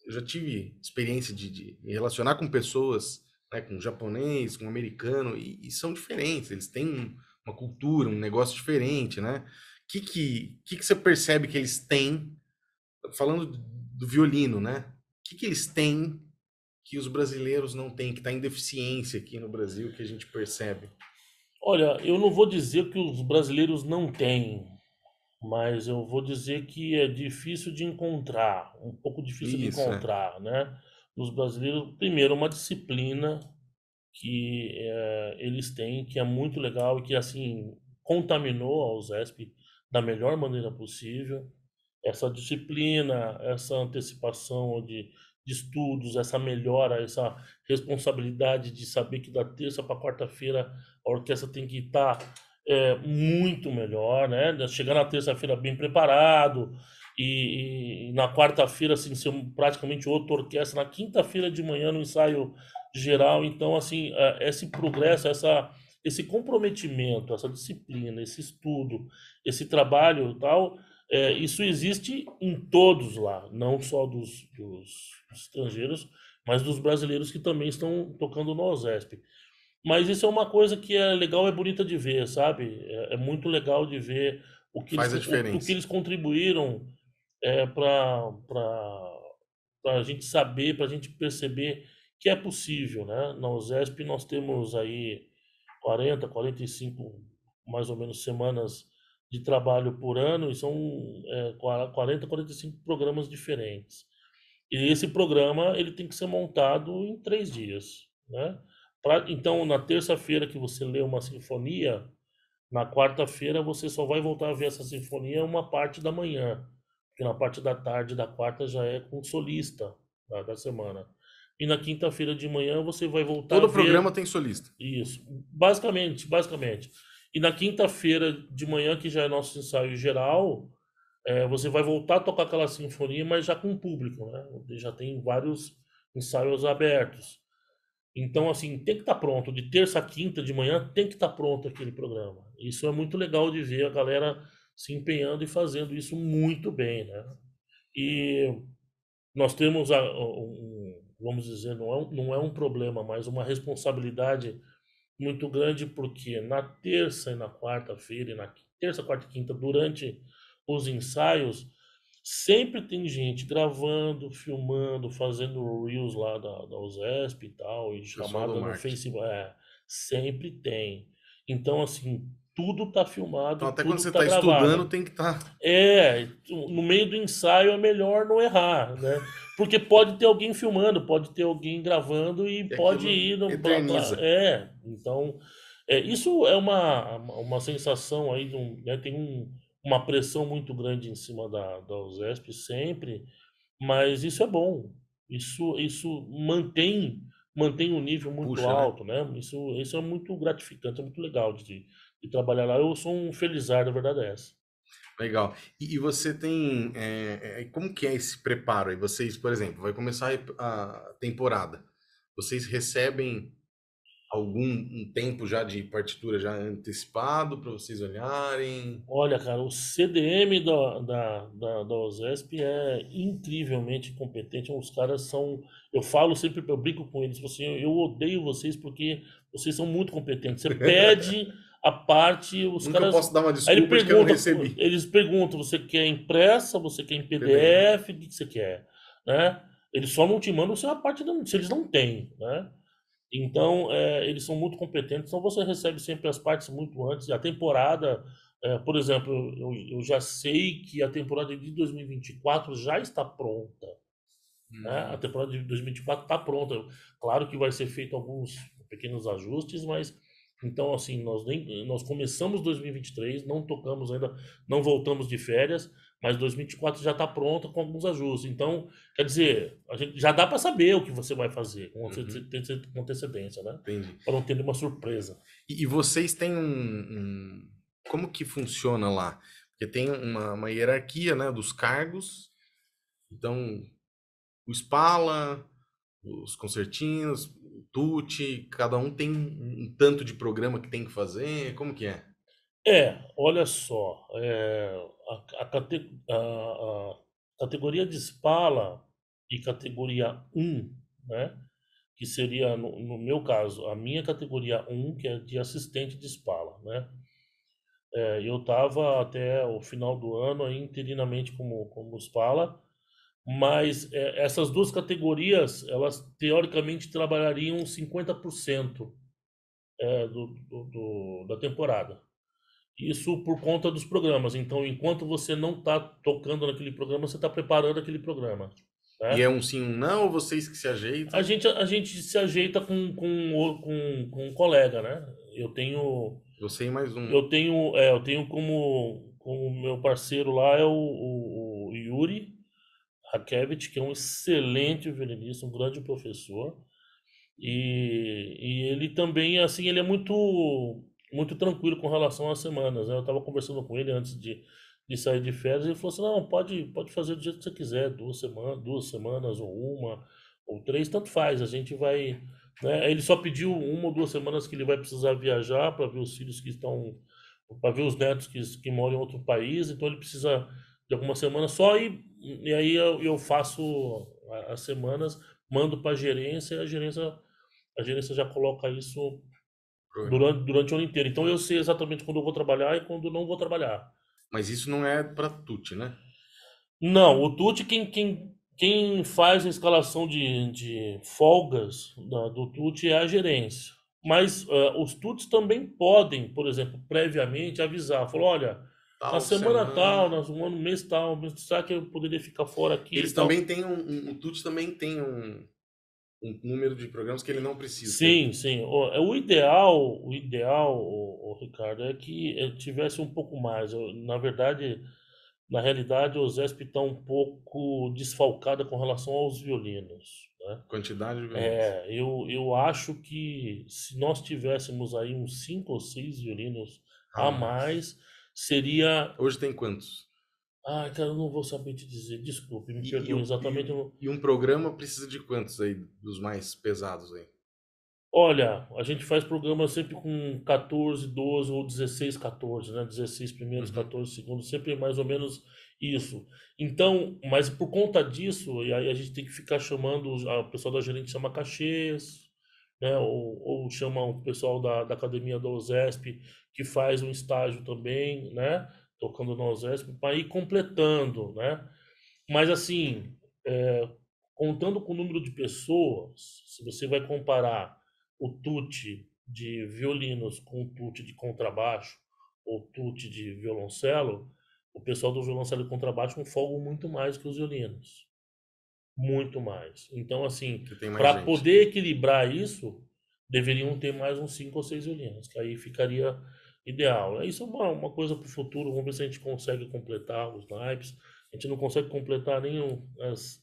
eu já tive experiência de, de me relacionar com pessoas, né? Com japonês, com americano, e, e são diferentes. Eles têm uma cultura, um negócio diferente, né? O que, que, que, que você percebe que eles têm, falando do violino, né? O que, que eles têm que os brasileiros não têm, que está em deficiência aqui no Brasil, que a gente percebe? Olha, eu não vou dizer que os brasileiros não têm, mas eu vou dizer que é difícil de encontrar, um pouco difícil Isso, de encontrar, é. Né? Os brasileiros, primeiro, uma disciplina que é, eles têm, que é muito legal e que, assim, contaminou a U S E S P da melhor maneira possível, essa disciplina, essa antecipação de, de estudos, essa melhora, essa responsabilidade de saber que da terça para quarta-feira a orquestra tem que estar é, muito melhor, né? Chegar na terça-feira bem preparado, e, e na quarta-feira, assim, ser praticamente outra orquestra, na quinta-feira de manhã no ensaio geral. Então, assim, esse progresso, essa, esse comprometimento, essa disciplina, esse estudo, esse trabalho e tal, é, isso existe em todos lá, não só dos, dos estrangeiros, mas dos brasileiros que também estão tocando no OSESP. Mas isso é uma coisa que é legal, é bonita de ver, sabe? É, é muito legal de ver o que, eles, o, o que eles contribuíram é, para a gente saber, para a gente perceber que é possível, né? Na OSESP nós temos aí quarenta, quarenta e cinco, mais ou menos, semanas de trabalho por ano, e são é, quarenta, quarenta e cinco programas diferentes. E esse programa ele tem que ser montado em três dias, né? Pra, então, na terça-feira que você lê uma sinfonia, na quarta-feira você só vai voltar a ver essa sinfonia uma parte da manhã, porque na parte da tarde da quarta já é com o solista, tá, da semana. E na quinta-feira de manhã você vai voltar Todo a ver... Todo programa tem solista. Isso, basicamente, basicamente. E na quinta-feira de manhã, que já é nosso ensaio geral, é, você vai voltar a tocar aquela sinfonia, mas já com o público, né? Já tem vários ensaios abertos. Então, assim, tem que estar pronto. De terça a quinta de manhã, tem que estar pronto aquele programa. Isso é muito legal de ver a galera se empenhando e fazendo isso muito bem, né? E nós temos, a, um, vamos dizer, não é, não é um problema, mas uma responsabilidade muito grande, porque na terça e na quarta-feira, e na terça, quarta e quinta, durante os ensaios, sempre tem gente gravando, filmando, fazendo reels lá da, da OSESP e tal, e chamada no Facebook. É, sempre tem. Então, assim, tudo tá filmado. Então, até tudo quando você tá, tá estudando, tem que estar. Tá... É, no meio do ensaio é melhor não errar, né? Porque pode ter alguém filmando, pode ter alguém gravando e, e pode ir no eterniza. É, então, é, isso é uma, uma sensação aí, de um, né? Tem um. Uma pressão muito grande em cima da, da OSESP sempre, mas isso é bom, isso, isso mantém, mantém um nível muito Puxa, alto, né? né? Isso, isso é muito gratificante, é muito legal de, de trabalhar lá. Eu sou um felizardo, a verdade é essa. Legal. E, e você tem, é, é, como que é esse preparo? E vocês, por exemplo, vai começar a temporada, vocês recebem algum um tempo já de partitura já antecipado para vocês olharem? Olha, cara, o C D M da, da, da, da OSESP é incrivelmente competente. Os caras são... Eu falo sempre, eu brinco com eles, assim, eu odeio vocês porque vocês são muito competentes. Você pede a parte, os Nunca caras... Nunca posso dar uma desculpa de pergunta, que eu não recebi. Eles perguntam, você quer impressa, você quer em P D F, o que você quer? Né? Eles só não te mandam se, a parte não, se eles não têm, né? Então, é, eles são muito competentes, então você recebe sempre as partes muito antes. A temporada, é, por exemplo, eu, eu já sei que a temporada de dois mil e vinte e quatro já está pronta. Hum. Né? A temporada de dois mil e vinte e quatro está pronta. Claro que vai ser feito alguns pequenos ajustes, mas... Então, assim, nós, nem, nós começamos dois mil e vinte e três, não tocamos ainda, não voltamos de férias, mas dois mil e vinte e quatro já está pronta com alguns ajustes. Então, quer dizer, a gente já dá para saber o que você vai fazer com uhum. antecedência, né? Entendi. Para não ter nenhuma surpresa. E, e vocês têm um, um... Como que funciona lá? Porque tem uma, uma hierarquia, né, dos cargos. Então, o Spala, os concertinos... Tutti, cada um tem um tanto de programa que tem que fazer, como que é? É, olha só, é, a, a, cate, a, a categoria de Spala e categoria um, né, que seria, no, no meu caso, a minha categoria um, que é de assistente de Spala, né? É, eu estava até o final do ano aí, interinamente como, como Spala, mas é, essas duas categorias, elas teoricamente trabalhariam cinquenta por cento é, do, do, do, da temporada. Isso por conta dos programas. Então, enquanto você não está tocando naquele programa, você está preparando aquele programa. Né? E é um sim, um não, ou vocês que se ajeitam? A gente, a gente se ajeita com, com, com, com um colega, né? Eu tenho... Você e mais um. Eu tenho, é, eu tenho como, como meu parceiro lá é o, o, o Yuri Rakevich, que é um excelente violinista, um grande professor, e, e ele também, assim, ele é muito, muito tranquilo com relação às semanas, né? Eu estava conversando com ele antes de, de sair de férias, ele falou assim, não, pode, pode fazer do jeito que você quiser, duas semanas, duas semanas ou uma, ou três, tanto faz, a gente vai... Né? Ele só pediu uma ou duas semanas que ele vai precisar viajar para ver os filhos que estão... para ver os netos que, que moram em outro país, então ele precisa de algumas semanas só, e, e aí eu, eu faço as semanas, mando para a gerência, a gerência a gerência já coloca isso durante, durante o ano inteiro. Então eu sei exatamente quando eu vou trabalhar e quando não vou trabalhar. Mas isso não é para Tutti, né? Não, o Tutti, quem, quem, quem faz a escalação de, de folgas da, do Tutti é a gerência. Mas uh, os tuts também podem, por exemplo, previamente avisar. Falou, olha, tal na semana, semana tal, no ano, mês tal, será que eu poderia ficar fora aqui? Eles também têm um, um, o Tuts também tem um, um número de programas que ele não precisa. Sim, sim. O, o ideal, o ideal, o, o Ricardo, é que ele tivesse um pouco mais. Eu, na verdade, na realidade, o OSESP está um pouco desfalcada com relação aos violinos. Né? Quantidade de violinos. É, eu, eu acho que se nós tivéssemos aí uns cinco ou seis violinos ah, a mais, seria... Hoje tem quantos? Ah, cara, eu não vou saber te dizer, desculpe, me perdoe exatamente... E, e um programa precisa de quantos aí, dos mais pesados aí? Olha, a gente faz programa sempre com quatorze, doze ou dezesseis, quatorze, né? dezesseis primeiros, uhum. quatorze segundos, sempre mais ou menos... Isso. Então, mas por conta disso, e aí a gente tem que ficar chamando, o pessoal da gerente chama cachês, né? ou, ou chama o pessoal da, da academia da OSESP, que faz um estágio também, né? Tocando na OSESP, para ir completando, né? Mas assim, é, contando com o número de pessoas, se você vai comparar o Tutti de violinos com o Tutti de contrabaixo, ou Tutti de violoncelo, o pessoal do violoncelo e contrabaixo um folgam muito mais que os violinos. Muito mais. Então, assim, para poder equilibrar isso, deveriam ter mais uns cinco ou seis violinos, que aí ficaria ideal. Isso é uma, uma coisa para o futuro, vamos ver se a gente consegue completar os naipes. A gente não consegue completar nem as,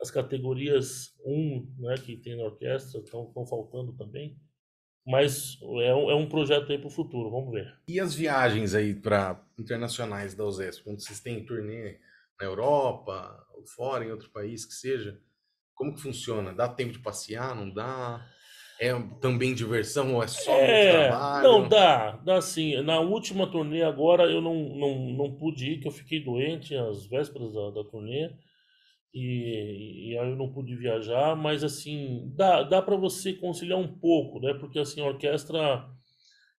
as categorias um, né, que tem na orquestra, estão faltando também. Mas é um, é um projeto aí para o futuro, vamos ver. E as viagens aí para internacionais da OSESP? Quando vocês têm turnê na Europa, ou fora, em outro país que seja, como que funciona? Dá tempo de passear? Não dá? É também diversão ou é só é, trabalho? Não, dá, dá sim. Na última turnê agora eu não, não, não pude ir, que eu fiquei doente às vésperas da, da turnê. E, e aí eu não pude viajar, mas assim, dá, dá para você conciliar um pouco, né? Porque assim, a orquestra,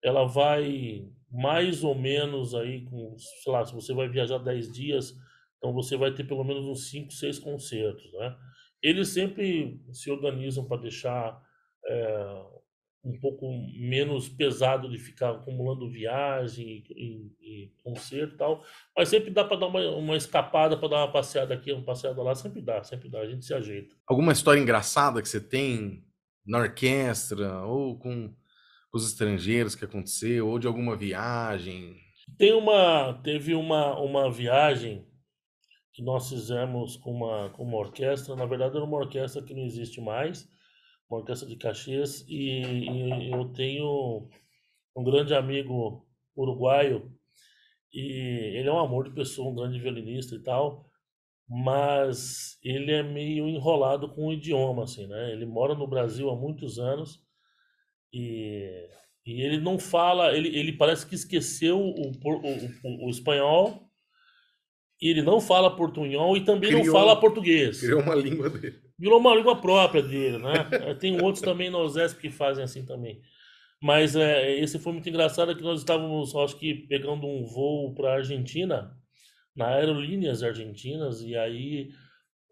ela vai mais ou menos aí, com, sei lá, se você vai viajar dez dias, então você vai ter pelo menos uns cinco, seis concertos, né? Eles sempre se organizam para deixar é, um pouco menos pesado de ficar acumulando viagem e, e, e concerto e tal, mas sempre dá para dar uma, uma escapada, para dar uma passeada aqui, uma passeada lá, sempre dá, sempre dá, a gente se ajeita. Alguma história engraçada que você tem na orquestra, ou com os estrangeiros que aconteceu, ou de alguma viagem? Tem uma, teve uma, uma viagem que nós fizemos com uma, com uma orquestra, na verdade era uma orquestra que não existe mais, uma orquestra de Caxias, e, e eu tenho um grande amigo uruguaio, e ele é um amor de pessoa, um grande violinista e tal, mas ele é meio enrolado com o idioma, assim, né? Ele mora no Brasil há muitos anos, e, e ele não fala, ele, ele parece que esqueceu o, o, o, o espanhol, e ele não fala portunhol e também criou, não fala português. Criou uma língua dele. Virou uma língua própria dele, né? Tem outros também na OSESP que fazem assim também. Mas é, esse foi muito engraçado, que nós estávamos, acho que, pegando um voo para a Argentina, na Aerolíneas Argentinas, e aí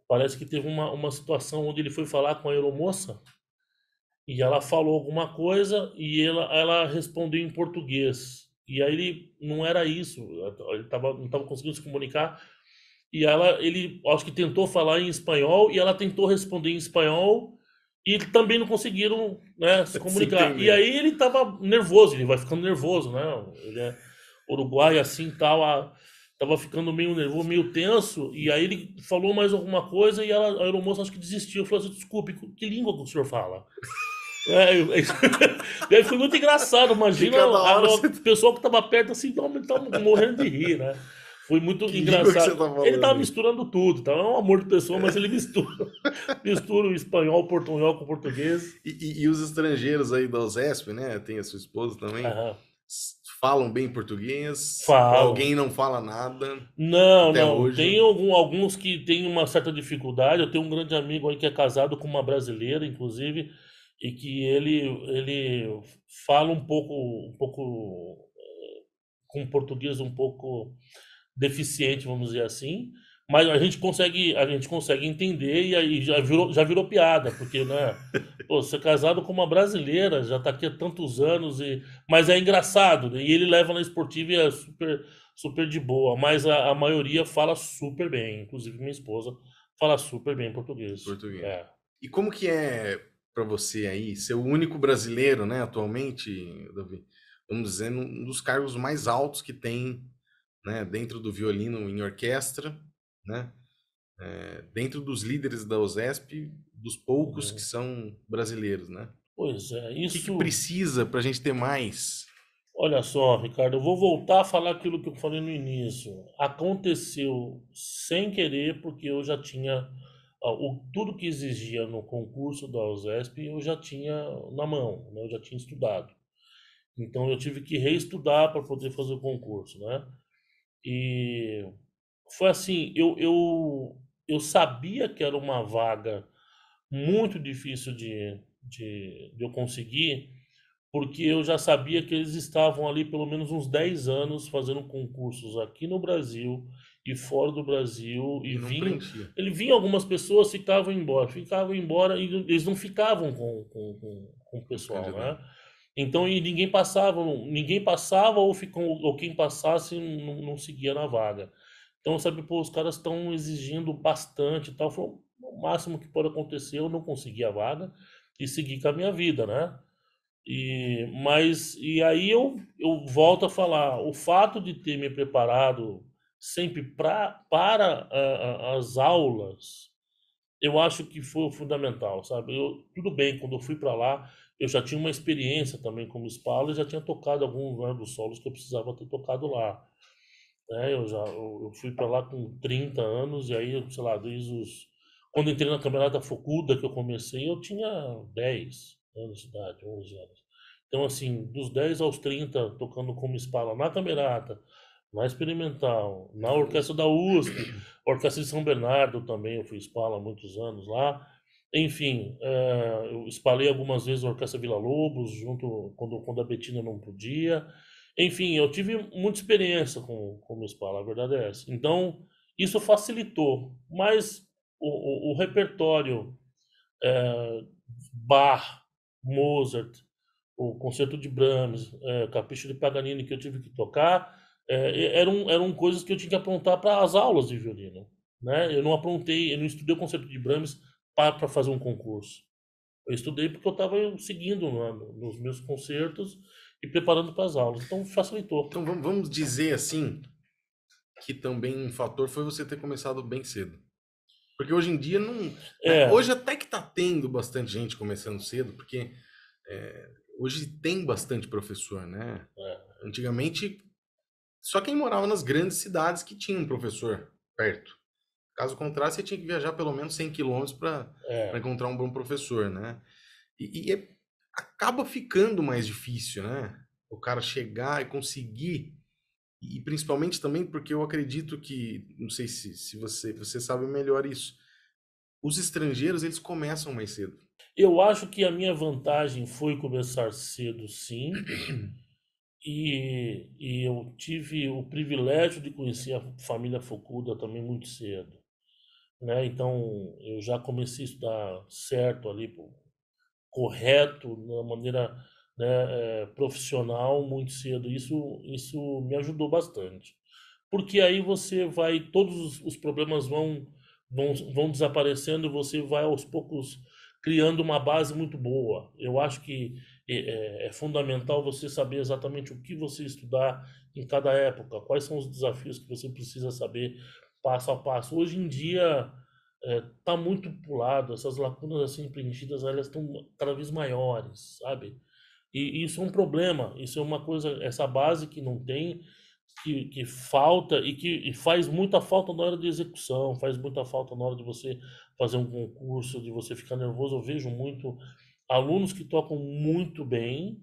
parece que teve uma, uma situação onde ele foi falar com a aeromoça, e ela falou alguma coisa, e ela, ela respondeu em português. E aí ele, não era isso, ele tava, não estava conseguindo se comunicar, e ela, ele, acho que tentou falar em espanhol, e ela tentou responder em espanhol, e também não conseguiram, né, se comunicar. E aí ele tava nervoso, ele vai ficando nervoso, né? Ele é uruguaio, assim, tal, a, tava ficando meio nervoso, meio tenso, e aí ele falou mais alguma coisa, e ela, a aeromoça, acho que desistiu, falou assim, desculpe, que língua que o senhor fala? É, é, foi muito engraçado, imagina o pessoal que tava perto, assim, tava morrendo de rir, né? Foi muito que engraçado. Tá ele tava misturando tudo, tá? É um amor de pessoa, mas ele mistura, mistura o espanhol, o portunhol com o português. E, e, e os estrangeiros aí da OSESP, né? Tem a sua esposa também. Aham. Falam bem português? Falam. Alguém não fala nada? Não, até não. Hoje. Tem algum, alguns que têm uma certa dificuldade. Eu tenho um grande amigo aí que é casado com uma brasileira, inclusive, e que ele, ele fala um pouco, um pouco com português um pouco... deficiente, vamos dizer assim, mas a gente consegue, a gente consegue entender e aí já virou, já virou piada, porque, né, pô, você é casado com uma brasileira, já tá aqui há tantos anos, e, mas é engraçado, né? E ele leva na esportiva e é super, super de boa, mas a, a maioria fala super bem, inclusive minha esposa fala super bem português. Português. É. E como que é para você aí, ser o único brasileiro, né, atualmente, Davi, vamos dizer, um dos cargos mais altos que tem, né, dentro do violino em orquestra, né, é, dentro dos líderes da OSESP, dos poucos é. que são brasileiros, né? Pois é, isso... O que, que precisa para a gente ter mais? Olha só, Ricardo, eu vou voltar a falar aquilo que eu falei no início. Aconteceu sem querer, porque eu já tinha... O, tudo que exigia no concurso da OSESP, eu já tinha na mão, né? Eu já tinha estudado. Então, eu tive que reestudar para poder fazer o concurso, né? E foi assim, eu, eu, eu sabia que era uma vaga muito difícil de, de, de eu conseguir, porque eu já sabia que eles estavam ali pelo menos uns dez anos fazendo concursos aqui no Brasil e fora do Brasil. E vinha, ele vinha algumas pessoas, ficavam embora, ficavam embora, e eles não ficavam com, com, com, com o pessoal, entendi, né? Então, e ninguém passava, ninguém passava ou, ficou, ou quem passasse não, não seguia na vaga. Então, sabe, pô, os caras estão exigindo bastante e tal. Foi o máximo que pode acontecer, eu não consegui a vaga e segui com a minha vida, né? E, mas, e aí eu, eu volto a falar, o fato de ter me preparado sempre pra, para a, a, as aulas, eu acho que foi fundamental, sabe? Eu, tudo bem, quando eu fui para lá, eu já tinha uma experiência também como espala e já tinha tocado alguns, né, dos solos que eu precisava ter tocado lá. Né? Eu já eu fui para lá com trinta anos e aí, sei lá, desde os... Quando entrei na Camerata Fukuda, que eu comecei, eu tinha dez anos de idade, onze anos. Então, assim, dos dez aos trinta, tocando como espala na Camerata, na Experimental, na Orquestra da U S P, Orquestra de São Bernardo também, eu fui espala há muitos anos lá. Enfim, é, eu espalhei algumas vezes a Orquestra Vila Lobos, junto, quando, quando a Betina não podia. Enfim, eu tive muita experiência com, com o espala, a verdade é essa. Então, isso facilitou, mas o, o, o repertório é, Bach, Mozart, o Concerto de Brahms, é, Capricho de Paganini que eu tive que tocar, é, eram, eram coisas que eu tinha que aprontar para as aulas de violino, né? Eu não aprontei, eu não estudei o Concerto de Brahms para fazer um concurso. Eu estudei porque eu estava seguindo, né, nos meus concertos e preparando para as aulas. Então, facilitou. Então, vamos dizer assim, que também um fator foi você ter começado bem cedo. Porque hoje em dia não... É. Hoje até que está tendo bastante gente começando cedo, porque é, hoje tem bastante professor, né? É. Antigamente, só quem morava nas grandes cidades que tinha um professor perto. Caso contrário, você tinha que viajar pelo menos cem quilômetros para é. encontrar um bom professor, né? E, e é, acaba ficando mais difícil, né? O cara chegar e conseguir, e principalmente também porque eu acredito que, não sei se, se você, você sabe melhor isso, os estrangeiros, eles começam mais cedo. Eu acho que a minha vantagem foi começar cedo, sim. E, e eu tive o privilégio de conhecer a família Fukuda também muito cedo. Né? Então, eu já comecei a estudar certo ali, correto, de uma maneira, né, é, profissional, muito cedo. Isso, isso me ajudou bastante. Porque aí você vai, todos os problemas vão, vão, vão desaparecendo e você vai aos poucos criando uma base muito boa. Eu acho que é, é fundamental você saber exatamente o que você estudar em cada época, quais são os desafios que você precisa saber passo a passo. Hoje em dia está é, muito pulado, essas lacunas assim preenchidas, elas estão cada vez maiores, sabe? E, e isso é um problema, isso é uma coisa, essa base que não tem que, que falta e que e faz muita falta na hora de execução, faz muita falta na hora de você fazer um concurso, de você ficar nervoso. Eu vejo muito alunos que tocam muito bem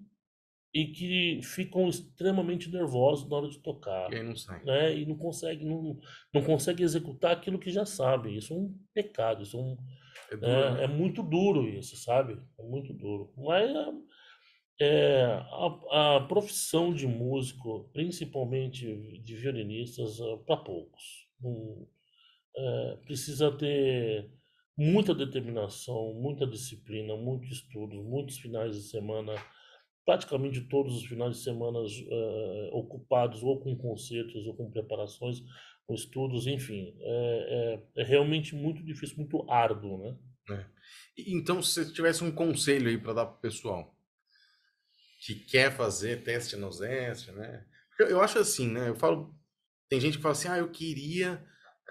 e que ficam extremamente nervosos na hora de tocar. E aí não sai. Né? E não consegue, não, não consegue executar aquilo que já sabe. Isso é um pecado, isso é um... É, duro, é, né? é muito duro isso, sabe? É muito duro. Mas é, a, a profissão de músico, principalmente de violinistas, é para poucos. Um, é, precisa ter muita determinação, muita disciplina, muito estudo, muitos finais de semana, praticamente todos os finais de semana é, ocupados ou com concertos ou com preparações, estudos, enfim, é, é, é realmente muito difícil, muito árduo, né? É. Então, se você tivesse um conselho aí para dar para o pessoal que quer fazer teste no zeste, né? Eu, eu acho assim, né? Eu falo, tem gente que fala assim, ah, eu queria,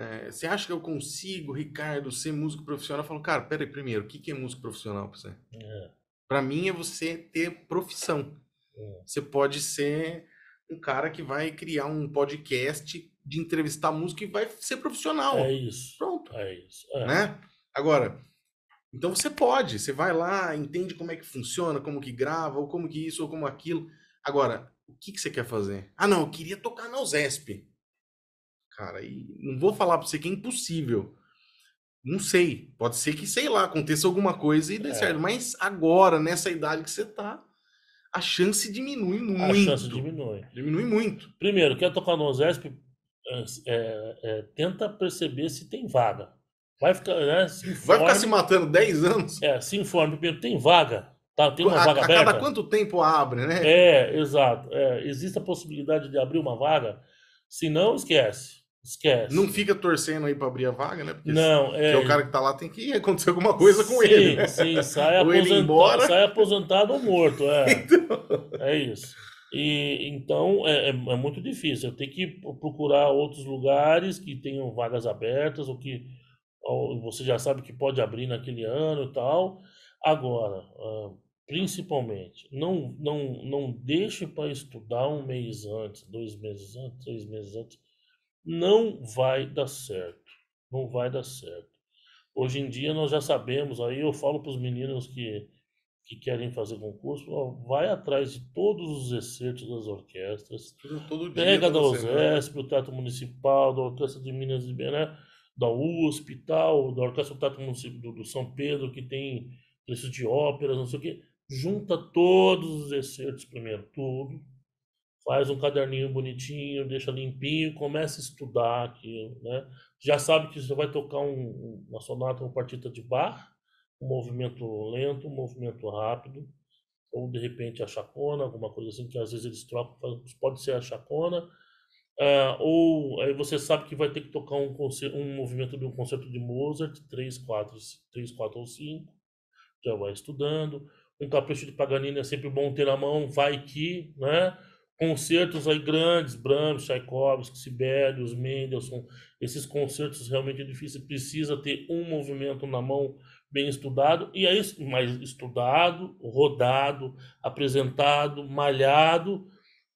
é, você acha que eu consigo, Ricardo, ser músico profissional? Eu falo, cara, peraí, primeiro, o que, que é músico profissional para você? É. Para mim é você ter profissão. É. Você pode ser um cara que vai criar um podcast de entrevistar músico e vai ser profissional. É isso. Pronto. É isso. É. Né? Agora, então você pode, você vai lá, entende como é que funciona, como que grava, ou como que isso, ou como aquilo. Agora, o que, que você quer fazer? Ah, não, eu queria tocar na U S E S P. Cara, e não vou falar pra você que é impossível. Não sei. Pode ser que, sei lá, aconteça alguma coisa e dê é. certo. Mas agora, nessa idade que você tá, a chance diminui muito. A chance diminui. Diminui muito. Primeiro, quer tocar na U S E S P? É, é, tenta perceber se tem vaga. Vai ficar, né, se informe, vai ficar se matando dez anos? É, se informe primeiro, tem vaga? Tá, tem uma a, vaga a aberta? Cada quanto tempo abre, né? É, exato. É, existe a possibilidade de abrir uma vaga? Se não, esquece. Esquece. Não fica torcendo aí para abrir a vaga, né? Porque não, se, é... se é o cara que tá lá tem que acontecer alguma coisa com sim, ele. Né? Sim, sai, ou aposentado, ele embora... sai aposentado ou morto. É, então... é isso. E, então, é, é, é muito difícil. Eu tenho que procurar outros lugares que tenham vagas abertas, ou que ou você já sabe que pode abrir naquele ano e tal. Agora, uh, principalmente, não, não, não deixe para estudar um mês antes, dois meses antes, três meses antes. Não vai dar certo. Não vai dar certo. Hoje em dia, nós já sabemos, aí eu falo para os meninos que... que querem fazer concurso, vai atrás de todos os excertos das orquestras, todo dia, pega da O S E S P, do Teatro Municipal, da Orquestra de Minas de Bené, da U S P e tal, da Orquestra do Teatro Municipal do, do São Pedro, que tem preço de óperas, não sei o quê. Junta todos os excertos primeiro, tudo, faz um caderninho bonitinho, deixa limpinho, começa a estudar aquilo, né? Já sabe que você vai tocar um, uma sonata, uma partita de Bach, um movimento lento, um movimento rápido, ou de repente a chacona, alguma coisa assim, que às vezes eles trocam, pode ser a chacona, uh, ou aí você sabe que vai ter que tocar um, concerto, um movimento de um concerto de Mozart, três, quatro, três, quatro ou cinco, já vai estudando, um capricho de Paganini é sempre bom ter na mão, vai que, né? Concertos aí grandes, Brahms, Tchaikovsky, Sibelius, Mendelssohn, esses concertos realmente difíceis, precisa ter um movimento na mão bem estudado, e aí mais estudado, rodado, apresentado, malhado,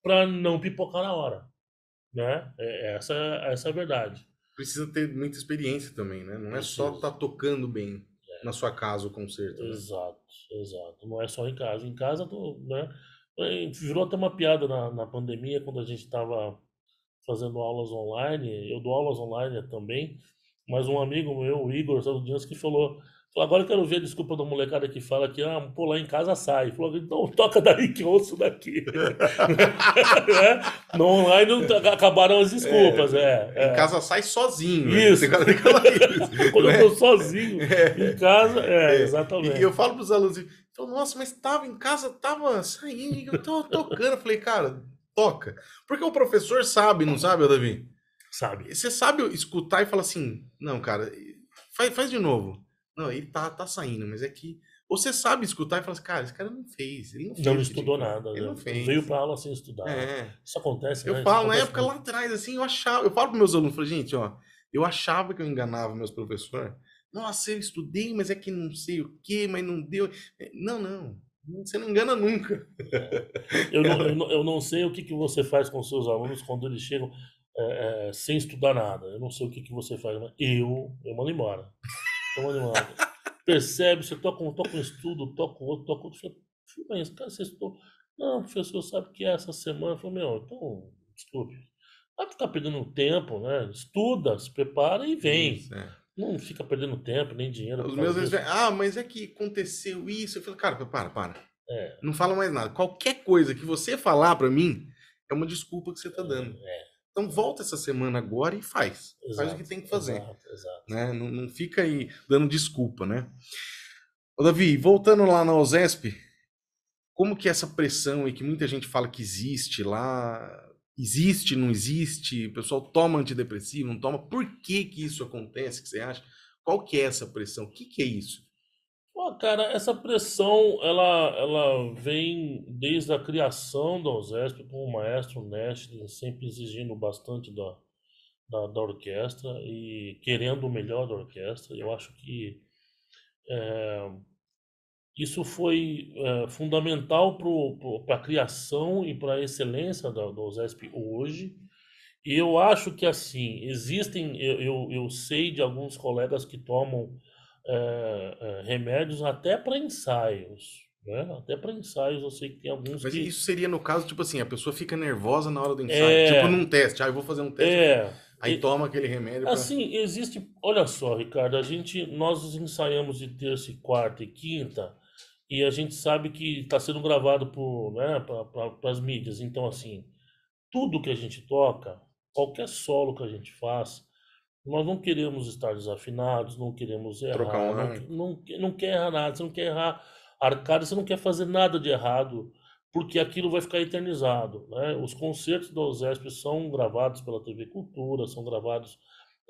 para não pipocar na hora, né? É, essa, essa é a verdade. Precisa ter muita experiência também, né? Não é Precisa. só estar tá tocando bem é. na sua casa o concerto. Exato, né? exato. Não é só em casa. Em casa, tô, né? Virou até uma piada na, na pandemia, quando a gente estava fazendo aulas online. Eu dou aulas online também, mas um amigo meu, o Igor Sadudinski, que falou, falou, agora eu quero ver a desculpa da molecada que fala que, ah, pô, lá em casa sai. Falou, então toca daí que eu ouço daqui. é? No online acabaram as desculpas. É, é, é. Em casa sai sozinho. Isso. Né? Você isso Quando né? eu tô sozinho, é. em casa, é, é. exatamente. E eu falo pros alunos, falou, nossa, mas tava em casa, tava saindo, eu tava tocando. Eu falei, cara, toca. Porque o professor sabe, não sabe, Davi? Sabe. Você sabe escutar e falar assim, não, cara, faz, faz de novo. Não, ele tá, tá saindo, mas é que... Ou você sabe escutar e fala assim, cara, esse cara não fez. Ele não fez, não estudou tipo, nada. Ele né? não fez. Veio pra aula sem estudar. É. Isso acontece, né? Eu falo, acontece na época muito. Lá atrás, assim, eu achava... Eu falo pros meus alunos, falei, gente, ó, eu achava que eu enganava meus professores. Nossa, eu estudei, mas é que não sei o quê, mas não deu... Não, não. Você não engana nunca. Eu não, eu não, eu não sei o que, que você faz com seus alunos quando eles chegam é, é, sem estudar nada. Eu não sei o que, que você faz. Mas eu, eu mando embora. Eu mando embora. Percebe, você toca um, toca um estudo, toca outro, toca outro. Você fala, mas cara, você estudou? Não, professor, sabe que é essa semana? Eu falo, meu, então, desculpe. Vai ficar perdendo tempo, né? Estuda, se prepara e vem. Isso, é. Não fica perdendo tempo, nem dinheiro. Os meus eles... Ah, mas é que aconteceu isso. Eu falo, cara, para, para. É. Não fala mais nada. Qualquer coisa que você falar para mim é uma desculpa que você tá dando. É. Então volta essa semana agora e faz. Exato, faz o que tem que fazer. Exato, exato. Né? Não, não fica aí dando desculpa, né? Ô, Davi, voltando lá na OSESP, como que essa pressão aí que muita gente fala que existe lá... Existe, não existe? O pessoal toma antidepressivo, não toma? Por que que isso acontece, que você acha? Qual que é essa pressão? O que que é isso? Pô, cara, essa pressão, ela, ela vem desde a criação da OSESP, com o maestro Nestor sempre exigindo bastante da, da, da orquestra e querendo o melhor da orquestra. Eu acho que é, isso foi é, fundamental para a criação e para a excelência da, da OSESP hoje. E eu acho que, assim, existem... Eu, eu, eu sei de alguns colegas que tomam é, é, remédios até para ensaios. Né? Até para ensaios, eu sei que tem alguns... Mas que... isso seria no caso, tipo assim, a pessoa fica nervosa na hora do ensaio. É... Tipo num teste. Ah, eu vou fazer um teste. É... Aí e... toma aquele remédio. Pra... Assim, existe... Olha só, Ricardo, a gente... Nós ensaiamos de terça, quarta e quinta... E a gente sabe que está sendo gravado por, né, para pra, pra, as mídias. Então, assim, tudo que a gente toca, qualquer solo que a gente faz, nós não queremos estar desafinados, não queremos errar. Trocar um ar. Não, não, não quer errar nada, você não quer errar arcada, você não quer fazer nada de errado, porque aquilo vai ficar eternizado. Né? Os concertos da OSESP são gravados pela T V Cultura, são gravados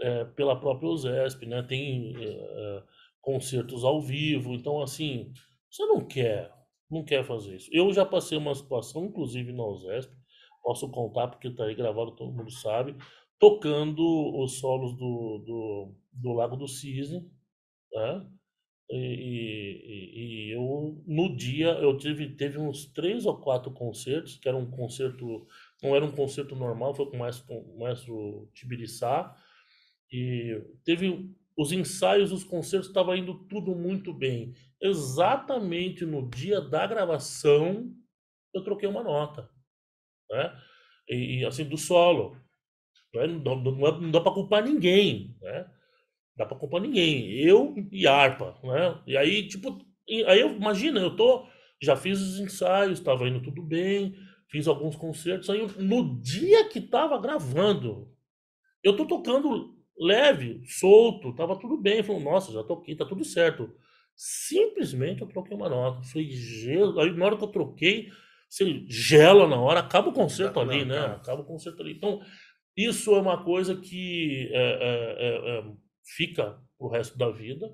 é, pela própria OSESP, né? Tem é, concertos ao vivo, então, assim... Você não quer, não quer fazer isso. Eu já passei uma situação, inclusive na OSESP, posso contar porque está aí gravado, todo mundo sabe, tocando os solos do, do, do Lago do Cisne, né? E, e, e eu, no dia, eu tive, teve uns três ou quatro concertos, que era um concerto, não era um concerto normal, foi com o maestro, o maestro Tibiriçá, e teve... Os ensaios, os concertos, estavam indo tudo muito bem. Exatamente no dia da gravação, eu troquei uma nota. Né? E, assim, do solo. Não, é, não, não, não dá para culpar ninguém. Né? Dá para culpar ninguém. Eu e harpa. Né? E aí, tipo... Aí, eu, imagina, eu tô... Já fiz os ensaios, estava indo tudo bem. Fiz alguns concertos. Aí, no dia que estava gravando, eu tô tocando... leve, solto, tava tudo bem. Falei, nossa, já toquei, tá tudo certo. Simplesmente eu troquei uma nota. Falei, gelo. Aí na hora que eu troquei, você gela na hora, acaba o concerto ali, né? Acaba o concerto ali. Então, isso é uma coisa que é, é, é, fica pro resto da vida.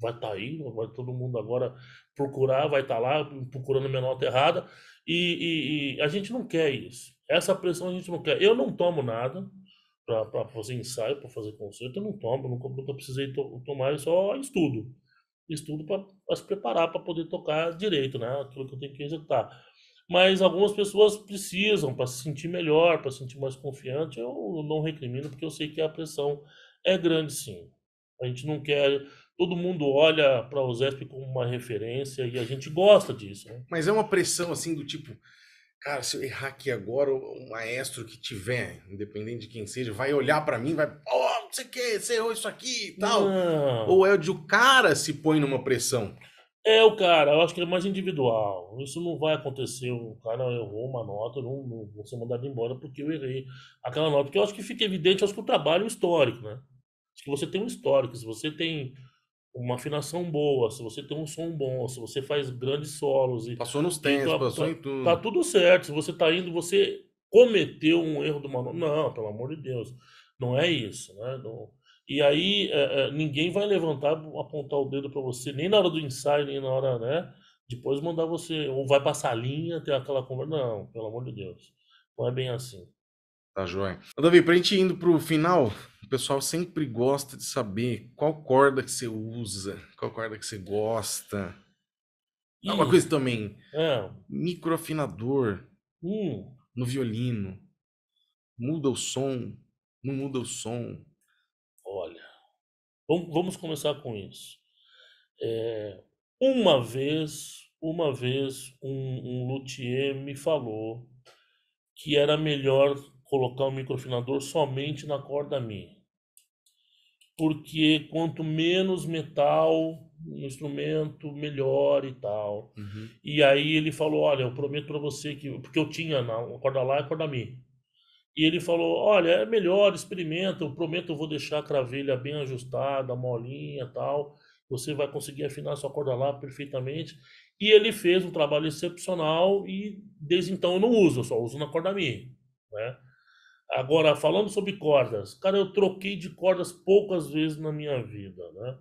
Vai estar tá aí, vai todo mundo agora procurar, vai estar tá lá procurando minha nota errada. E, e, e a gente não quer isso. Essa pressão a gente não quer. Eu não tomo nada. Para fazer ensaio, para fazer concerto, eu não tomo, nunca, nunca precisei to tomar, eu só estudo. Estudo para se preparar, para poder tocar direito, né? Aquilo que eu tenho que executar. Mas algumas pessoas precisam, para se sentir melhor, para se sentir mais confiante, eu não recrimino, porque eu sei que a pressão é grande, sim. A gente não quer... Todo mundo olha para o OSESP como uma referência e a gente gosta disso. Né? Mas é uma pressão, assim, do tipo... Cara, se eu errar aqui agora, o maestro que tiver, independente de quem seja, vai olhar pra mim, vai... Oh, não sei o que, você errou isso aqui e tal. Não. Ou é de o cara se põe numa pressão? É o cara, eu acho que é mais individual. Isso não vai acontecer, o cara errou uma nota, eu não, não vou ser mandado embora porque eu errei aquela nota. Porque eu acho que fica evidente, eu acho que o trabalho é histórico, né? Acho que você tem um histórico, se você tem... uma afinação boa, se você tem um som bom, se você faz grandes solos... E, passou nos tempos, tá, passou tá, em tudo. Tá tudo certo. Se você tá indo, você cometeu um erro do manual. Não, pelo amor de Deus. Não é isso, né? Não. E aí, é, é, ninguém vai levantar, apontar o dedo para você, nem na hora do ensaio, nem na hora, né? Depois mandar você... Ou vai passar a linha, ter aquela conversa... Não, pelo amor de Deus. Não é bem assim. Tá joia. Davi, pra gente indo pro final... O pessoal sempre gosta de saber qual corda que você usa, qual corda que você gosta. Hum. Uma coisa também. Ah. Microafinador hum. no violino. Muda o som. Não muda o som. Olha. Vamos começar com isso. É, uma vez, uma vez, um, um luthier me falou que era melhor colocar o microafinador somente na corda Mi. Porque quanto menos metal no instrumento, melhor e tal. Uhum. E aí ele falou, olha, eu prometo para você que... Porque eu tinha na corda Lá e a corda Mi. E ele falou, olha, é melhor, experimenta, eu prometo, eu vou deixar a cravelha bem ajustada, molinha e tal, você vai conseguir afinar sua corda Lá perfeitamente. E ele fez um trabalho excepcional e desde então eu não uso, eu só uso na corda Mi, né? Agora, falando sobre cordas, cara, eu troquei de cordas poucas vezes na minha vida, né?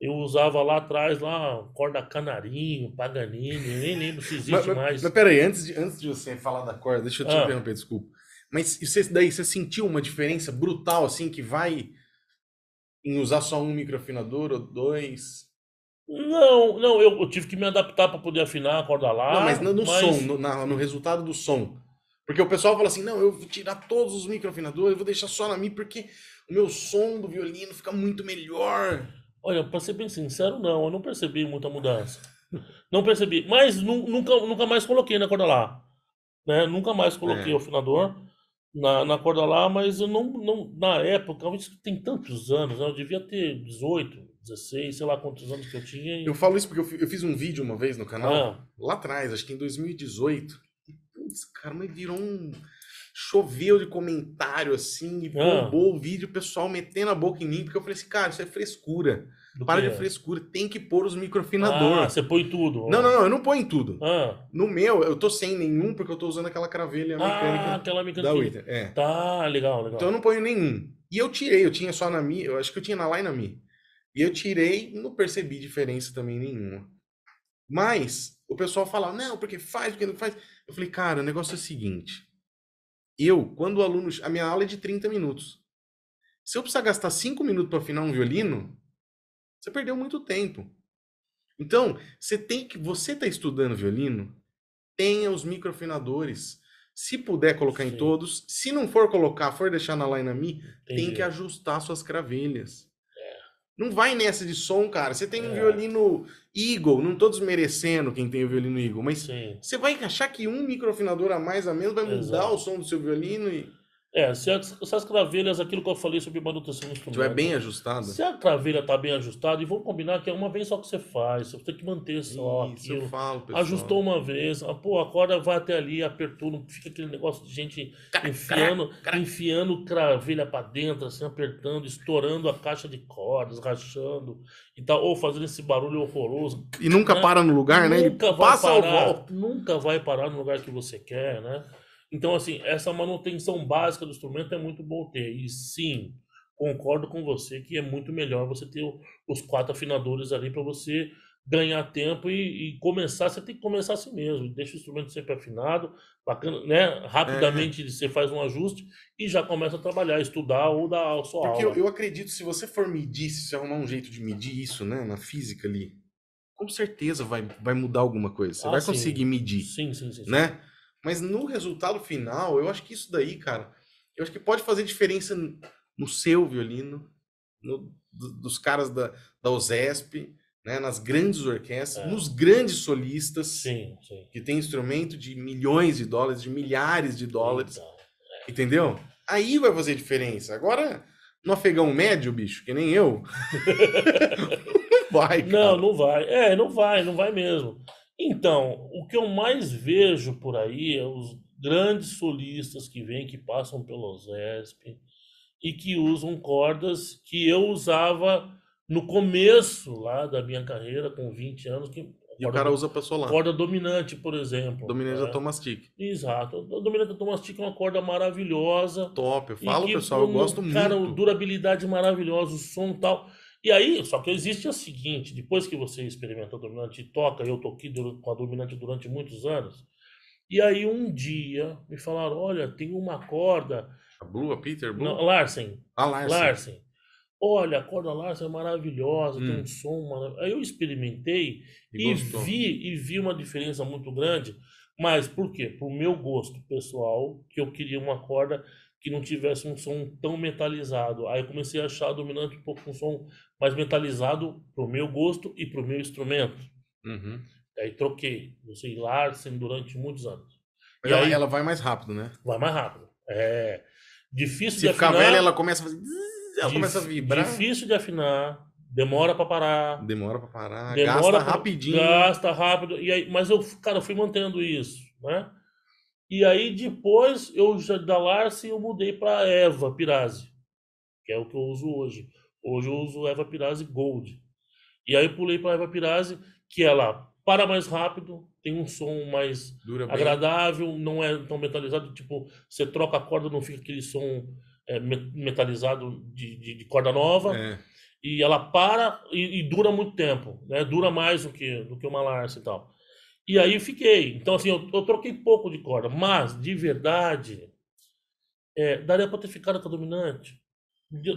Eu usava lá atrás, lá, corda Canarinho, Paganini, eu nem lembro se existe mas, mas, mais. Mas peraí, antes de, antes de você falar da corda, deixa eu te ah. interromper, desculpa. Mas você, daí você sentiu uma diferença brutal, assim, que vai em usar só um microafinador ou dois? Não, não, eu, eu tive que me adaptar para poder afinar a corda Lá. Não, mas não no mas... som, no, na, no resultado do som. Porque o pessoal fala assim, não, eu vou tirar todos os microafinadores, eu vou deixar só na Mi, porque o meu som do violino fica muito melhor. Olha, para ser bem sincero, não, eu não percebi muita mudança. Não percebi, mas nu, nunca, nunca mais coloquei na corda Lá. Né? Nunca mais coloquei é. o afinador. Na, na corda Lá, mas eu não, não na época, isso tem tantos anos, né? Eu devia ter dezoito, dezesseis, sei lá quantos anos que eu tinha. E... Eu falo isso porque eu, eu fiz um vídeo uma vez no canal, ah. lá atrás, acho que em dois mil e dezoito. E, putz, cara, mas virou um choveu de comentário, assim, e bombou ah. o vídeo, o pessoal metendo a boca em mim, porque eu falei assim, cara, isso é frescura. Para de frescura, tem que pôr os microafinadores. Ah, você põe tudo. Ó. Não, não, não, eu não ponho em tudo. Ah. No meu, eu tô sem nenhum, porque eu tô usando aquela cravelha mecânica. Ah, aquela mecânica da Wither. É. Tá, legal, legal. Então eu não ponho nenhum. E eu tirei, eu tinha só na Mi, eu acho que eu tinha na Lá e na Mi. E eu tirei e não percebi diferença também nenhuma. Mas o pessoal falava, não, porque faz, porque não faz. Eu falei, cara, o negócio é o seguinte. Eu, quando o aluno... A minha aula é de trinta minutos. Se eu precisar gastar cinco minutos para afinar um violino... Você perdeu muito tempo. Então, você tem que, você está estudando violino, tenha os microafinadores. Se puder colocar Sim. em todos, se não for colocar, for deixar na Lá e na Mi, Entendi. Tem que ajustar suas cravelhas. É. Não vai nessa de som, cara. Você tem é. um violino Eagle, não estou desmerecendo quem tem o violino Eagle, mas Sim. você vai achar que um microafinador a mais a menos vai mudar Exato. O som do seu violino e... É, se as, se as cravelhas, aquilo que eu falei sobre manutenção do instrumento. Se é bem ajustada. Se a cravelha está bem ajustada, e vamos combinar que é uma vez só que você faz, você tem que manter só Isso, aquilo. Eu falo, pessoal. Ajustou uma vez, a, pô, a corda vai até ali, apertou, não fica aquele negócio de gente caraca, enfiando, caraca. enfiando cravelha para dentro, assim, apertando, estourando a caixa de cordas, rachando e tal, ou fazendo esse barulho horroroso. E nunca né? para no lugar, né? Nunca vai passa parar, ao volta. Nunca vai parar no lugar que você quer, né? Então, assim, essa manutenção básica do instrumento é muito bom ter. E sim, concordo com você que é muito melhor você ter os quatro afinadores ali para você ganhar tempo e, e começar. Você tem que começar assim mesmo. Deixa o instrumento sempre afinado, bacana, né? Rapidamente é. Você faz um ajuste e já começa a trabalhar, estudar ou dar a sua Porque aula. Porque eu, eu acredito, se você for medir, se você arrumar um jeito de medir isso, né? Na física ali, com certeza vai, vai mudar alguma coisa. Você ah, vai sim. conseguir medir. Sim, sim, sim. sim. Né? Mas no resultado final, eu acho que isso daí, cara, eu acho que pode fazer diferença no seu violino, no, do, dos caras da, da OSESP, né, nas grandes orquestras, é. nos grandes solistas, sim, sim. que tem instrumento de milhões de dólares, de milhares de dólares, então, é. entendeu? Aí vai fazer diferença. Agora, no afegão médio, bicho, que nem eu, não vai, cara. Não, não vai. É, não vai, não vai mesmo. Então, o que eu mais vejo por aí é os grandes solistas que vêm, que passam pelo OSESP e que usam cordas que eu usava no começo lá da minha carreira, com vinte anos. Que e corda, o cara usa para solar. Corda dominante, por exemplo. Dominante né? da Thomastik. Exato. A dominante da Thomastik é uma corda maravilhosa. Top, eu falo, que, pessoal, eu um, gosto muito. Cara, durabilidade maravilhosa, o som e tal... E aí, só que existe o seguinte, depois que você experimentou a dominante e toca, eu toquei com a dominante durante muitos anos, e aí um dia me falaram, olha, tem uma corda... A Blue, a Peter Blue? Não, Larsen. A Larsen. Larsen. olha, a corda Larsen é maravilhosa, hum. tem um som maravilhoso. Aí eu experimentei e, e vi e vi uma diferença muito grande, mas por quê? Por meu gosto pessoal, que eu queria uma corda que não tivesse um som tão metalizado. Aí eu comecei a achar a Dominante um pouco um som mais metalizado pro meu gosto e pro meu instrumento. Uhum. Aí troquei, eu sei Larsen durante muitos anos. E ela, aí, ela vai mais rápido, né? Vai mais rápido. É difícil Se de afinar. Se ficar velha, ela começa a fazer... Ela Dif... começa a vibrar. Difícil de afinar, demora pra parar. Demora pra parar, demora gasta pra... rapidinho. Gasta rápido. E aí, mas eu, cara, eu fui mantendo isso, né? E aí depois, eu já da Larsen, eu mudei pra Evah Pirazzi, que é o que eu uso hoje. Hoje eu uso Evah Pirazzi Gold. E aí eu pulei pra Evah Pirazzi, que ela para mais rápido, tem um som mais agradável, não é tão metalizado, tipo, você troca a corda, não fica aquele som é, metalizado de, de, de corda nova, é. E ela para e, e dura muito tempo, né? Dura mais do que, do que uma Larsen e tal. E aí fiquei, então assim, eu, eu troquei pouco de corda, mas, de verdade, é, daria para ter ficado com a Dominante.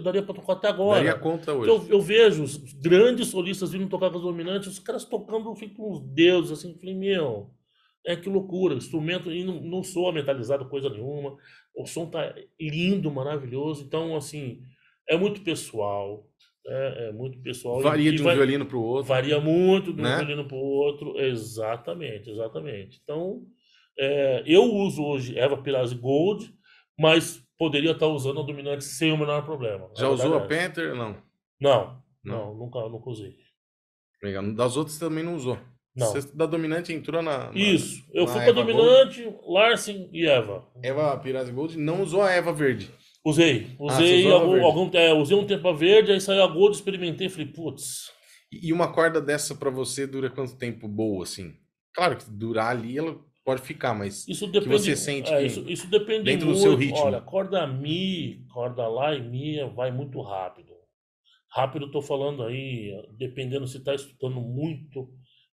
Daria para tocar até agora. Daria conta hoje. Eu, eu vejo os grandes solistas vindo tocar com os Dominantes, os caras tocando, eu fico com os deuses, assim, eu falei, meu, é que loucura, instrumento, e não, não soa metalizado coisa nenhuma, o som tá lindo, maravilhoso, então, assim, é muito pessoal, é, é muito pessoal. Varia e, de um vai, violino para o outro. Varia muito de um né? violino para o outro, exatamente, exatamente. Então, é, eu uso hoje Evah Pirazzi Gold, mas poderia estar usando a Dominante sem o menor problema. Já usou a Panther? Não. Não, não, nunca, nunca usei. Legal. Das outras também não usou. Não. Você da Dominante entrou na... na Isso. Eu na fui para Dominante, Gold. Larsen e Evah. Evah Pirazzi Gold não usou a Evah Verde? Usei. Usei, ah, algum, algum, é, usei um tempo a Verde, aí saiu a Gold, experimentei e falei, putz. E uma corda dessa para você dura quanto tempo boa, assim? Claro que durar ali, ela... Pode ficar, mas isso depende, que você sente é, isso, isso depende dentro muito, do seu ritmo. Olha, corda Mi, corda Lá e Mi vai muito rápido. Rápido, estou falando aí, dependendo se está estudando muito,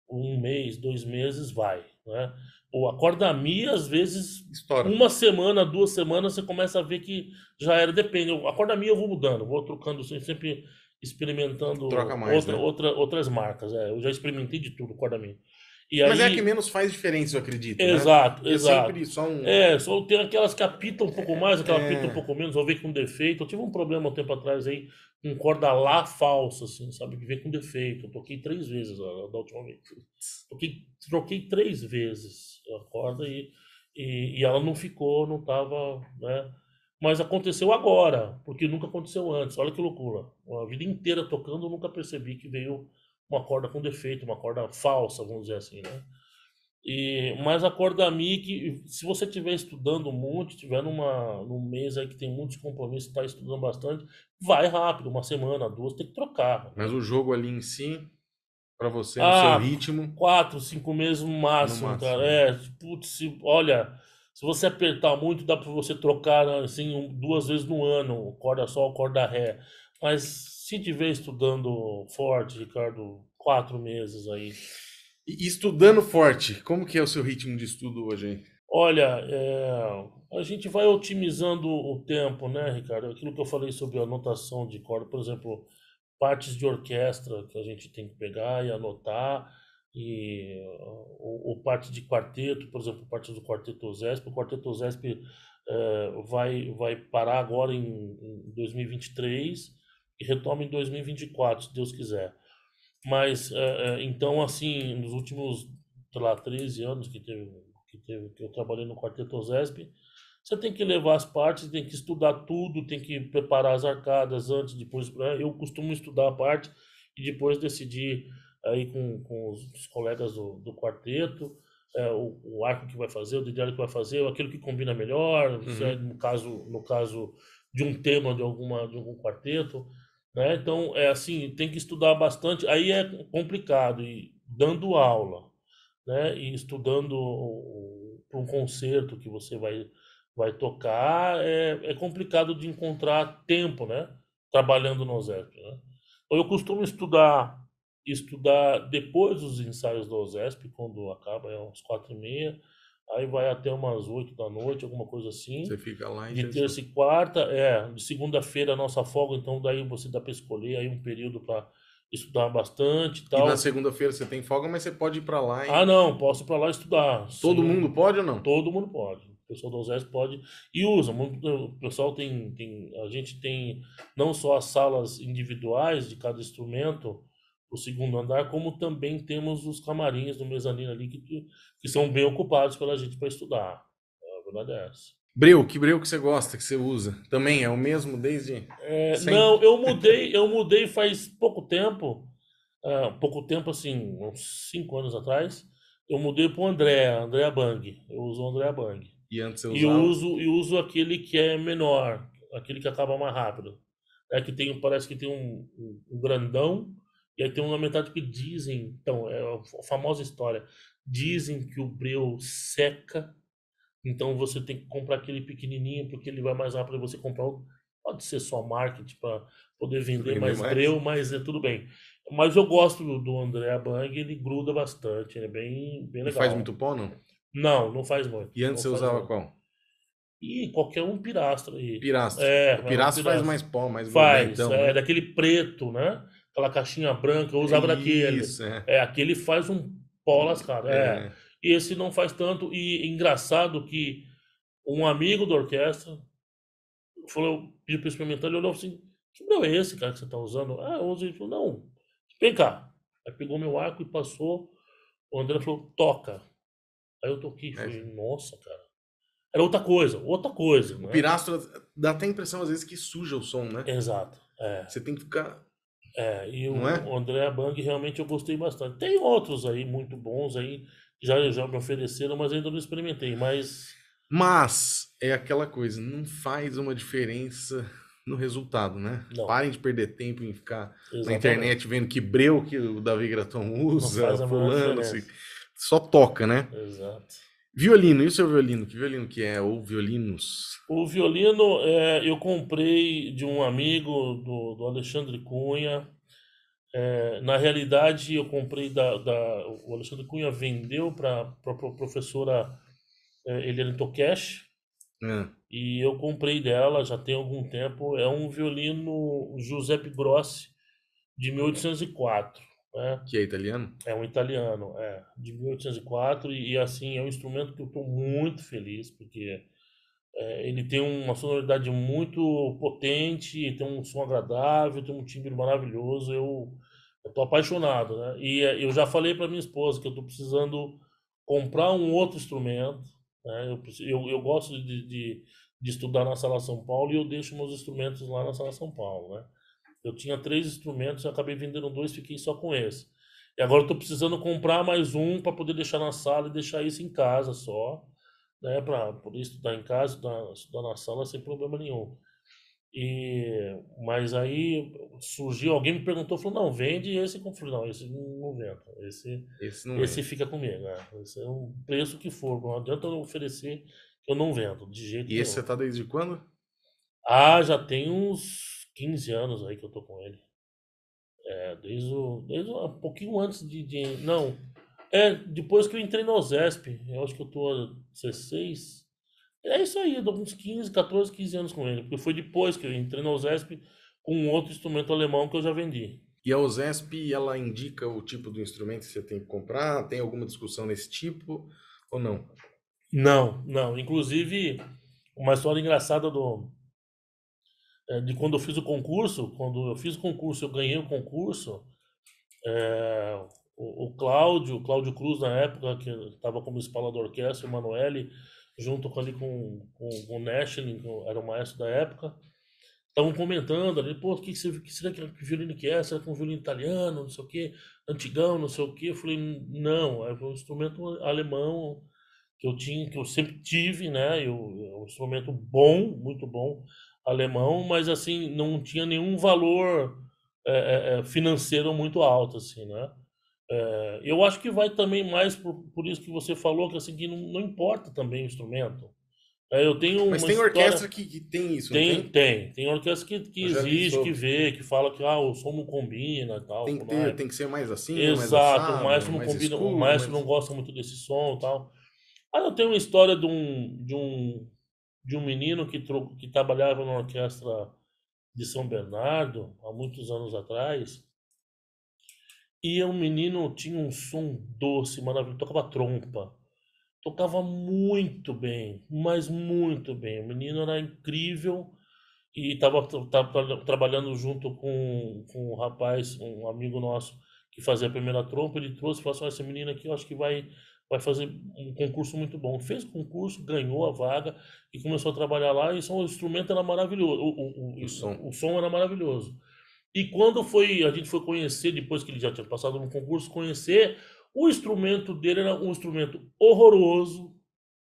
um mês, dois meses, vai. Né? Ou a corda Mi, às vezes, História. uma semana, duas semanas, você começa a ver que já era, depende. A corda Mi eu vou mudando, vou trocando, sempre experimentando mais, outra, né? outra, outras marcas. É, eu já experimentei de tudo, corda Mi. E Mas aí... é a que menos faz diferença, eu acredito. Exato, né? exato. Sempre só um... É, só tem aquelas que apitam um pouco mais, aquela é... apitam um pouco menos, ou vem com defeito. Eu tive um problema um tempo atrás aí, com corda Lá falsa, assim, sabe? Que vem com defeito. Eu toquei três vezes ó, da última vez. Toquei, troquei três vezes a corda e, e, e ela não ficou, não tava, né? Mas aconteceu agora, porque nunca aconteceu antes. Olha que loucura. A vida inteira tocando, eu nunca percebi que veio... uma corda com defeito, uma corda falsa, vamos dizer assim, né? E, mas a corda Mi, que se você estiver estudando muito, estiver numa, num mês aí que tem muitos compromissos, está estudando bastante, vai rápido, uma semana, duas, tem que trocar. Mas o jogo ali em si, para você, no ah, seu ritmo... Quatro, cinco meses no máximo, no máximo. Cara. É, putz, olha, se você apertar muito, dá para você trocar assim, duas vezes no ano, corda sol, corda ré. Mas... se estiver estudando forte, Ricardo, quatro meses aí. E estudando forte, como que é o seu ritmo de estudo hoje, hein? Olha, é, a gente vai otimizando o tempo, né, Ricardo? Aquilo que eu falei sobre a anotação de corda, por exemplo, partes de orquestra que a gente tem que pegar e anotar, e, ou, ou parte de quarteto, por exemplo, parte do Quarteto OSESP. O Quarteto OSESP é, vai, vai parar agora em, em dois mil e vinte e três, e retoma em dois mil e vinte e quatro, se Deus quiser. Mas, é, é, então, assim, nos últimos, sei lá, treze anos que, teve, que, teve, que eu trabalhei no Quarteto OSESP, você tem que levar as partes, tem que estudar tudo, tem que preparar as arcadas antes, depois... Eu costumo estudar a parte e depois decidir aí com, com os colegas do, do quarteto é, o, o arco que vai fazer, o dedilhado que vai fazer, aquilo que combina melhor, uhum. é, no caso, no caso de um tema de, alguma, de algum quarteto... Né? Então, é assim, tem que estudar bastante, aí é complicado, e dando aula, né? E estudando para um concerto que você vai, vai tocar, é, é complicado de encontrar tempo, né? Trabalhando no OSESP. Né? Eu costumo estudar, estudar depois dos ensaios do OSESP, quando acaba, é umas quatro e meia, aí vai até umas oito da noite, alguma coisa assim. Você fica lá em de terça e quarta, é, de segunda-feira a nossa folga, então daí você dá para escolher aí um período para estudar bastante e tal. E na segunda-feira você tem folga, mas você pode ir para lá e... Ah, não, posso ir para lá estudar. Todo sim. mundo pode ou não? Todo mundo pode. O pessoal do OSESP pode e usa. O pessoal tem, tem... A gente tem não só as salas individuais de cada instrumento, o segundo andar, como também temos os camarinhos do mezanino ali que, que são bem ocupados pela gente para estudar. É a verdade é essa. Breu, que breu que você gosta, que você usa? Também é o mesmo desde... É, não, eu mudei, eu mudei faz pouco tempo, uh, pouco tempo assim, uns cinco anos atrás, eu mudei para o André, André Bang, eu uso o André Bang. E antes eu usava? E eu uso, eu uso aquele que é menor, aquele que acaba mais rápido. É que tem, parece que tem um, um grandão, e aí tem uma metade que dizem, então, é a famosa história, dizem que o breu seca. Então você tem que comprar aquele pequenininho porque ele vai mais rápido e você comprar o... Pode ser só marketing para poder vender, vender mais, mais breu, mas é tudo bem. Mas eu gosto do, do André Bang, ele gruda bastante, ele é bem, bem legal. Não faz muito pó, não? Não, não faz muito. E antes você usava muito. Qual? E qualquer um pirastro aí. Pirastro. É, o pirastro, é um pirastro faz mais pó, mais faz, bonitão, é, né? Daquele preto, né? Aquela caixinha branca, eu usava daquele. Isso, é. É, aquele faz um pó lascado, é. é. Esse não faz tanto, e engraçado que um amigo da orquestra falou, pediu para experimentar, ele olhou assim, que breu é esse, cara, que você está usando? Ah, eu uso. Ele falou, não, vem cá. Aí pegou meu arco e passou, o André falou, toca. Aí eu toquei, é. Falei, nossa, cara. Era outra coisa, outra coisa. O né? Pirastro dá até a impressão, às vezes, que suja o som, né? Exato, é. Você tem que ficar... É, e não o é? André Bang, realmente, eu gostei bastante. Tem outros aí, muito bons aí, Já, já me ofereceram, mas ainda não experimentei, mas... Mas é aquela coisa, não faz uma diferença no resultado, né? Não. Parem de perder tempo em ficar Exatamente. Na internet vendo que breu que o Davi Graton usa, fulano, assim, só toca, né? Exato. Violino, e o seu violino? Que violino que é? Ou violinos? O violino é, eu comprei de um amigo do, do Alexandre Cunha. É, na realidade, eu comprei da, da o Alexandre Cunha vendeu para a professora é, Helena Tokesh é. E eu comprei dela já tem algum tempo. É um violino Giuseppe Grossi de mil oitocentos e quatro, né? Que é italiano? É um italiano, é de mil oitocentos e quatro e, e assim é um instrumento que eu estou muito feliz porque é, ele tem uma sonoridade muito potente, tem um som agradável, tem um timbre maravilhoso. Eu estou apaixonado, né? E eu já falei para minha esposa que eu estou precisando comprar um outro instrumento, né? Eu, eu, eu gosto de, de, de estudar na Sala São Paulo e eu deixo meus instrumentos lá na Sala São Paulo, né? Eu tinha três instrumentos, eu acabei vendendo dois, fiquei só com esse. E agora eu estou precisando comprar mais um para poder deixar na sala e deixar isso em casa só, né, para poder estudar em casa, estudar, estudar na sala sem problema nenhum. E, mas aí surgiu, alguém me perguntou, falou, não, vende esse. Eu falei, não, esse não vendo, esse, esse, não esse fica comigo, né? Esse é o preço que for, não adianta eu oferecer, eu não vendo, de jeito nenhum. E esse você tá desde quando? Ah, já tem uns quinze anos aí que eu tô com ele. É, desde o, desde o, um pouquinho antes de, de não... É, depois que eu entrei na OSESP, eu acho que eu tô há dezesseis, é isso aí, eu dou uns quinze, catorze, quinze anos com ele, porque foi depois que eu entrei na OSESP com um outro instrumento alemão que eu já vendi. E a OSESP, ela indica o tipo do instrumento que você tem que comprar? Tem alguma discussão nesse tipo ou não? Não, não, inclusive uma história engraçada do, é, de quando eu fiz o concurso, quando eu fiz o concurso, eu ganhei o concurso, é... O Cláudio, Cláudio Cruz, na época, que estava como espala da orquestra, o Manoeli, junto com, ali, com, com, com o Nashlin, que era o maestro da época, estavam comentando ali, pô, que, que, que será que, que violino que é? Será que é um violino italiano, não sei o quê, antigão, não sei o quê? Eu falei, não, é um instrumento alemão que eu tinha, que eu sempre tive, né? Eu, é um instrumento bom, muito bom, alemão, mas assim, não tinha nenhum valor é, é, financeiro muito alto, assim, né? É, eu acho que vai também mais por, por isso que você falou, que assim que não, não importa também o instrumento. É, eu tenho Mas uma tem história... orquestra que, que tem isso, tem, não tem? Tem, tem orquestra que, que exige, que vê, que fala que ah, o som não combina e tal. Tem que, ter, tem que ser mais assim, Exato, mais assado, o maestro não mais combina, escuro, o maestro mais... não gosta muito desse som e tal. Ah, eu tenho uma história de um, de um, de um menino que, tro- que trabalhava na Orquestra de São Bernardo, há muitos anos atrás. E o menino tinha um som doce, maravilhoso, tocava trompa. Tocava muito bem, mas muito bem. O menino era incrível e estava trabalhando junto com, com um rapaz, um amigo nosso, que fazia a primeira trompa. Ele trouxe e falou assim, essa menina aqui eu acho que vai... vai fazer um concurso muito bom. Fez o concurso, ganhou a vaga e começou a trabalhar lá. E o instrumento era maravilhoso, o, o, o, o, som. o som era maravilhoso. E quando foi, a gente foi conhecer, depois que ele já tinha passado no concurso, conhecer, o instrumento dele era um instrumento horroroso,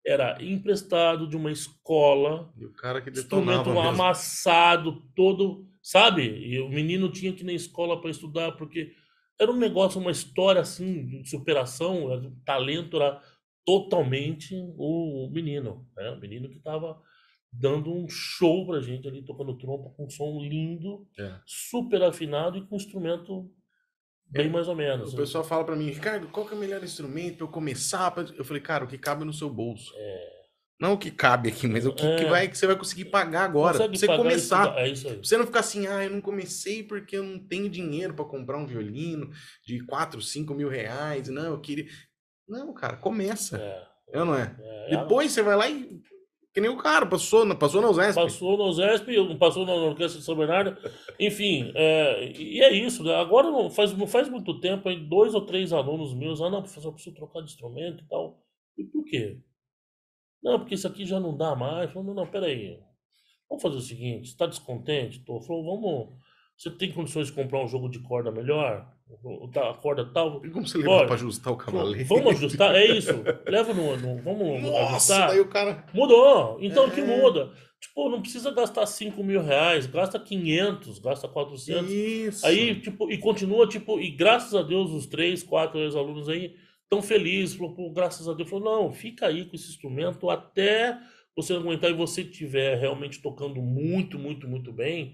era emprestado de uma escola. E o cara que detonava mesmo. Instrumento amassado, todo, sabe? E o menino tinha que ir na escola para estudar, porque... Era um negócio, uma história assim, de superação, o talento era totalmente o menino, né? O menino que estava dando um show pra gente ali, tocando trompa com um som lindo, é. super afinado e com um instrumento bem é. mais ou menos. O né? pessoal fala pra mim, Ricardo, qual que é o melhor instrumento pra eu começar? Eu falei, cara, o que cabe no seu bolso. É. Não o que cabe aqui, mas o que, é. que, vai, que você vai conseguir pagar agora. Consegue pra você pagar começar. É isso aí. Pra você não ficar assim, ah, eu não comecei porque eu não tenho dinheiro para comprar um violino de quatro, cinco mil reais. Não, eu queria... Não, cara, começa. É, é ou não é? é, é Depois é... você vai lá e... Que nem o cara, passou, passou na U S E S P. Passou na U S E S P, passou na Orquestra de São Bernardo. Enfim, é, e é isso. Né? Agora, não faz, não faz muito tempo, aí dois ou três alunos meus, ah, não, professor, eu preciso trocar de instrumento e tal. E por quê? Não, porque isso aqui já não dá mais. Falei, não, não, peraí. Vamos fazer o seguinte, você tá descontente? Tô. Falou, vamos... Você tem condições de comprar um jogo de corda melhor? A corda tal? E como você leva para ajustar o cavalete? Vamos ajustar, é isso. Leva no... no vamos Nossa, ajustar. Daí o cara... Mudou. Então, é. que muda? Tipo, não precisa gastar cinco mil reais, gasta quinhentos, gasta quatrocentos. Isso. Aí, tipo, e continua, tipo... E graças a Deus, os três, quatro ex-alunos aí... tão feliz, falou, pô, graças a Deus, falou, não, fica aí com esse instrumento até você aguentar e você estiver realmente tocando muito, muito, muito bem,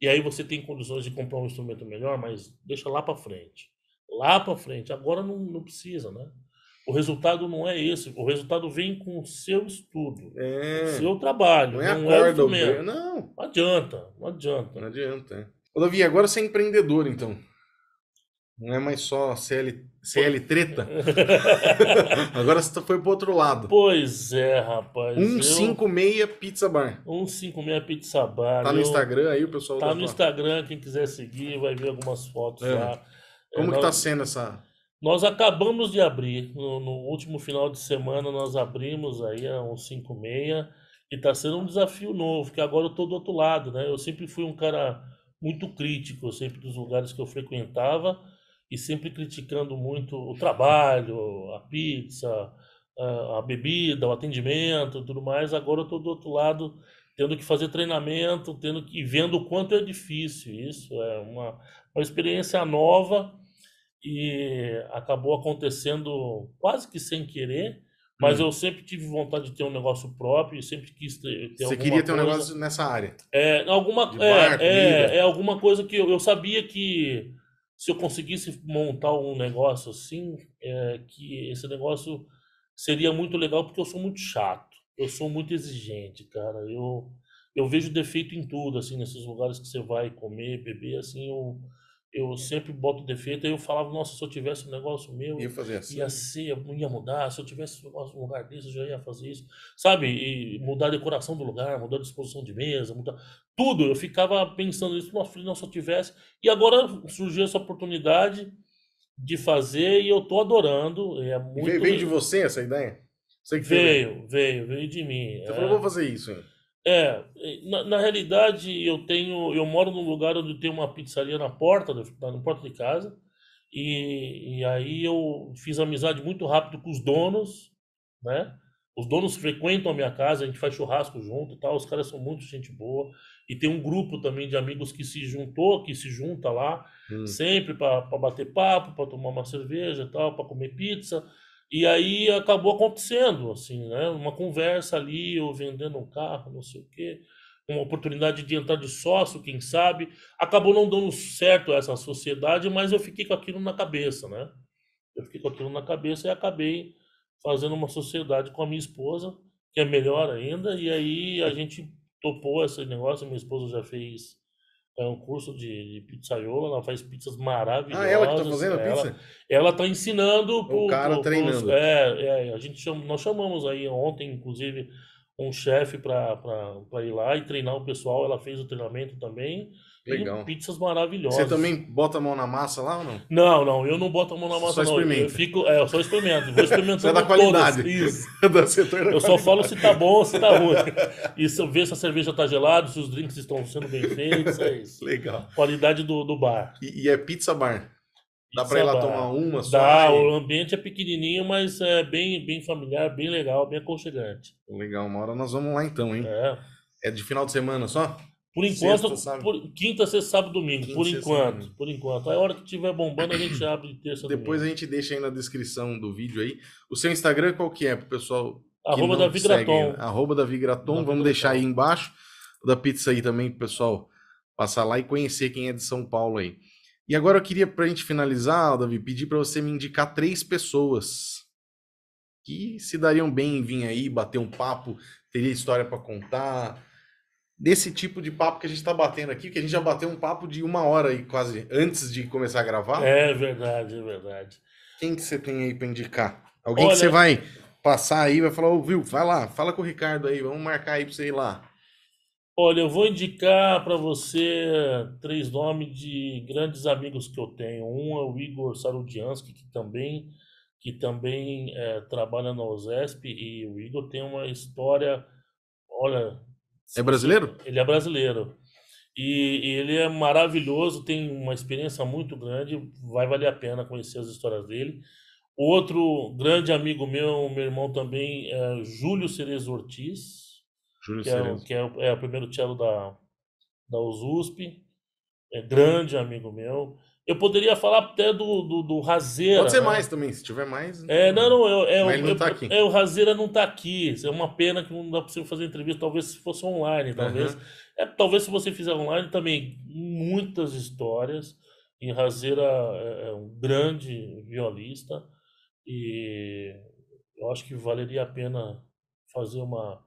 e aí você tem condições de comprar um instrumento melhor, mas deixa lá para frente, lá para frente, agora não, não precisa, né? O resultado não é esse, o resultado vem com o seu estudo, é. o seu trabalho, não é, não é o instrumento, não. não adianta, não adianta. Não adianta, é. Ô, Davi, agora você é empreendedor, então. Não é mais só C L, C L treta. Agora você foi pro outro lado. Pois é, rapaz. cento e cinquenta e seis eu... Pizza Bar. cento e cinquenta e seis Pizza Bar. Tá no eu... Instagram aí, o pessoal. Tá no Instagram, quem quiser seguir vai ver algumas fotos é. lá. Como é, que nós... tá sendo essa... Nós acabamos de abrir. No, no último final de semana nós abrimos aí a cento e cinquenta e seis. E tá sendo um desafio novo, porque agora eu tô do outro lado, né? Eu sempre fui um cara muito crítico, sempre dos lugares que eu frequentava. E sempre criticando muito o trabalho, a pizza, a, a bebida, o atendimento e tudo mais. Agora eu estou do outro lado, tendo que fazer treinamento, tendo que, e vendo o quanto é difícil isso. É uma, uma experiência nova e acabou acontecendo quase que sem querer. Mas hum. eu sempre tive vontade de ter um negócio próprio e sempre quis ter, ter alguma coisa. Você queria ter um negócio nessa área? É, alguma, de bar, é, é, é alguma coisa que eu, eu sabia que... Se eu conseguisse montar um negócio assim, é, que esse negócio seria muito legal, porque eu sou muito chato, eu sou muito exigente, cara. Eu, eu vejo defeito em tudo, assim, nesses lugares que você vai comer, beber, assim, eu, eu sempre boto defeito. Aí eu falava, nossa, se eu tivesse um negócio meu, ia fazer assim, ia ser, ia mudar. Se eu tivesse um negócio num lugar desse, eu já ia fazer isso, sabe? E mudar a decoração do lugar, mudar a disposição de mesa, mudar... Tudo, eu ficava pensando nisso, nossa, não, se eu tivesse... E agora surgiu essa oportunidade de fazer e eu tô adorando. É muito... Veio, veio de você essa ideia? Você que veio, veio, veio de mim. Você é... falou, vou fazer isso. É, na, na realidade, eu tenho eu moro num lugar onde tem uma pizzaria na porta, na porta de casa. E, e aí eu fiz amizade muito rápido com os donos, né? Os donos frequentam a minha casa, a gente faz churrasco junto e tal, os caras são muito gente boa. E tem um grupo também de amigos que se juntou, que se junta lá, hum. sempre para bater papo, para tomar uma cerveja e tal, para comer pizza. E aí acabou acontecendo, assim, né? Uma conversa ali, eu vendendo um carro, não sei o quê. Uma oportunidade de entrar de sócio, quem sabe. Acabou não dando certo essa sociedade, mas eu fiquei com aquilo na cabeça, né? Eu fiquei com aquilo na cabeça e acabei... fazendo uma sociedade com a minha esposa, que é melhor ainda, e aí a gente topou esse negócio. Minha esposa já fez é, um curso de, de pizzaiola, ela faz pizzas maravilhosas. Ah, ela que tá fazendo a ela, pizza? Ela tá ensinando... O pro, cara pro, treinando. Pros, é, é a gente chama, nós chamamos aí ontem, inclusive, um chefe para para ir lá e treinar o pessoal, ela fez o treinamento também. Legal. E pizzas maravilhosas. Você também bota a mão na massa lá ou não? Não, não, eu não boto a mão na massa, só não. Eu fico, é, eu só experimento, vou experimentando. É da qualidade. Todas. Isso. Do setor da eu qualidade. Só falo se tá bom ou se tá ruim. E se eu ver se a cerveja tá gelada, se os drinks estão sendo bem feitos, é isso. Legal. Qualidade do, do bar. E, e é pizza bar? Dá para ir lá tomar uma só? Dá, aí. O ambiente é pequenininho, mas é bem, bem familiar, bem legal, bem aconchegante. Legal, uma hora nós vamos lá então, hein? É. É de final de semana só? Por enquanto, sexta, por, quinta, sexta, sábado, domingo, quinta, por sexta, enquanto, domingo. por enquanto. Aí a hora que tiver bombando a gente abre terça, depois domingo. A gente deixa aí na descrição do vídeo aí. O seu Instagram qual que é, pro pessoal? Arroba Davi Graton. Arroba Davi Graton, vamos Davi deixar aí embaixo da pizza aí também pro pessoal passar lá e conhecer quem é de São Paulo aí. E agora eu queria, pra gente finalizar, Davi, pedir para você me indicar três pessoas que se dariam bem em vir aí, bater um papo, teria história para contar, desse tipo de papo que a gente está batendo aqui, que a gente já bateu um papo de uma hora aí quase antes de começar a gravar. É verdade, é verdade. Quem que você tem aí para indicar? Alguém Olha... que você vai passar aí, vai falar, ô, viu, vai lá, fala com o Ricardo aí, vamos marcar aí para você ir lá. Olha, eu vou indicar para você três nomes de grandes amigos que eu tenho. Um é o Igor Sarudiansky, que também, que também é, trabalha na OSESP, e o Igor tem uma história, olha... É brasileiro? Ele é brasileiro. E, e ele é maravilhoso, tem uma experiência muito grande, vai valer a pena conhecer as histórias dele. Outro grande amigo meu, meu irmão também, é Júlio Cerezo Ortiz, Júlio que, é, que é, é o primeiro cello da, da U S P, é grande amigo meu. Eu poderia falar até do, do, do Razeira. Pode ser né? mais também, se tiver mais. É, não, não, eu, é, mas eu, ele não tá aqui. É, o Razeira não tá aqui. É uma pena que não dá possível fazer entrevista, talvez se fosse online, talvez. Uhum. É, talvez se você fizer online também, muitas histórias. E Razeira é um grande violista e eu acho que valeria a pena fazer uma,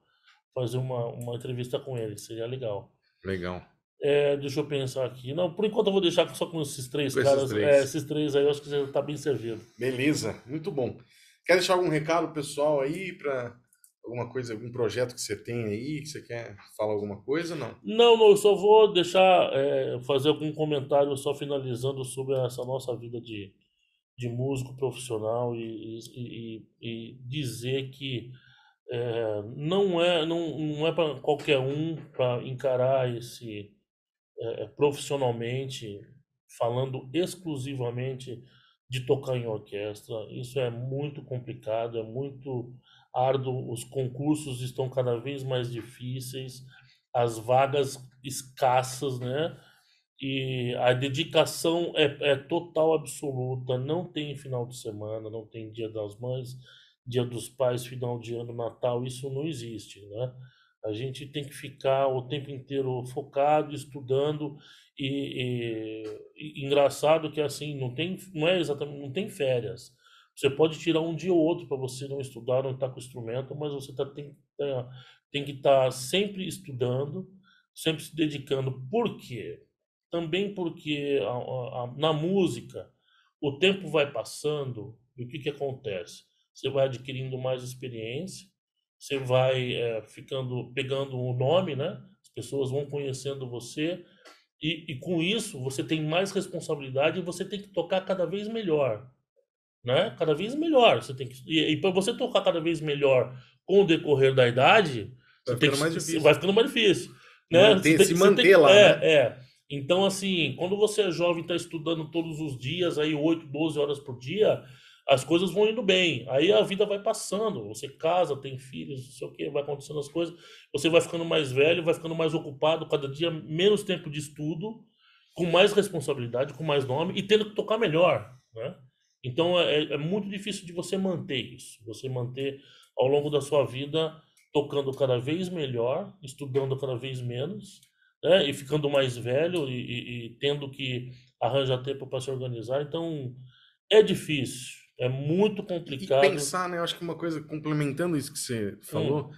fazer uma, uma entrevista com ele, seria legal. Legal. É, deixa eu pensar aqui. Não, por enquanto eu vou deixar só com esses três com caras. Esses três. É, esses três aí eu acho que já está bem servido. Beleza, muito bom. Quer deixar algum recado pessoal aí para alguma coisa, algum projeto que você tem aí, que você quer falar alguma coisa? Não, não, não eu só vou deixar, é, fazer algum comentário só finalizando sobre essa nossa vida de, de músico profissional e, e, e, e dizer que é, não é, não, não é para qualquer um para encarar esse... É, profissionalmente, falando exclusivamente de tocar em orquestra. Isso é muito complicado, é muito árduo, os concursos estão cada vez mais difíceis, as vagas escassas, né? E a dedicação é, é total, absoluta, não tem final de semana, não tem dia das mães, dia dos pais, final de ano, Natal, isso não existe, né? A gente tem que ficar o tempo inteiro focado, estudando e, e, e engraçado que assim não tem, não é exatamente, não tem férias. Você pode tirar um dia ou outro para você não estudar, não estar com o instrumento, mas você tá, tem, tem, tem que estar tá sempre estudando, sempre se dedicando. Por quê? Também porque a, a, na música o tempo vai passando e o que, que acontece? Você vai adquirindo mais experiência. Você vai é, ficando, pegando o nome, né? As pessoas vão conhecendo você e, e com isso você tem mais responsabilidade e você tem que tocar cada vez melhor, né? Cada vez melhor. Você tem que, e e para você tocar cada vez melhor com o decorrer da idade, vai, você ficando, tem que, mais difícil. vai ficando mais difícil. Né? Manter, tem, se manter tem, lá. É, né? é. Então, assim, quando você é jovem e está estudando todos os dias, aí oito, doze horas por dia... As coisas vão indo bem, aí a vida vai passando, você casa, tem filhos, não sei o que, vai acontecendo as coisas, você vai ficando mais velho, vai ficando mais ocupado, cada dia menos tempo de estudo, com mais responsabilidade, com mais nome e tendo que tocar melhor, né? Então é, é muito difícil de você manter isso, você manter ao longo da sua vida tocando cada vez melhor, estudando cada vez menos, né? E ficando mais velho e, e, e tendo que arranjar tempo para se organizar, então é difícil. É muito complicado. E pensar, né? Eu acho que uma coisa, complementando isso que você falou, hum.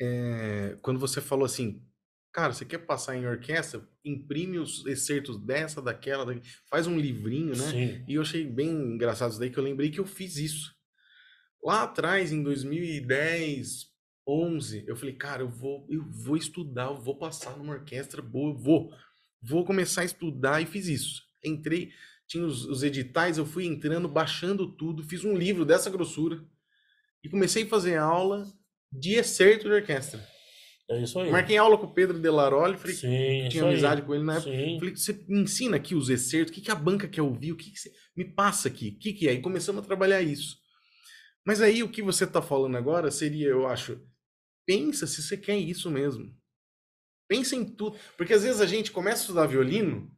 é, quando você falou assim, cara, você quer passar em orquestra? Imprime os excertos dessa, daquela, daquela faz um livrinho, né? Sim. E eu achei bem engraçado isso daí, que eu lembrei que eu fiz isso. Lá atrás, em dois mil e dez, onze, eu falei, cara, eu vou, eu vou estudar, eu vou passar numa orquestra boa, eu vou. Vou começar a estudar e fiz isso. Entrei, tinha os, os editais, eu fui entrando, baixando tudo, fiz um livro dessa grossura e comecei a fazer aula de excerto de orquestra. É isso aí. Marquei aula com o Pedro Delaroli, falei, Sim, tinha amizade aí. com ele na época. Sim. Falei, você me ensina aqui os excertos, o que, que a banca quer ouvir, o que, que você... me passa aqui, o que, que é? E começamos a trabalhar isso. Mas aí o que você está falando agora seria, eu acho, pensa se você quer isso mesmo. Pensa em tudo. Porque às vezes a gente começa a estudar violino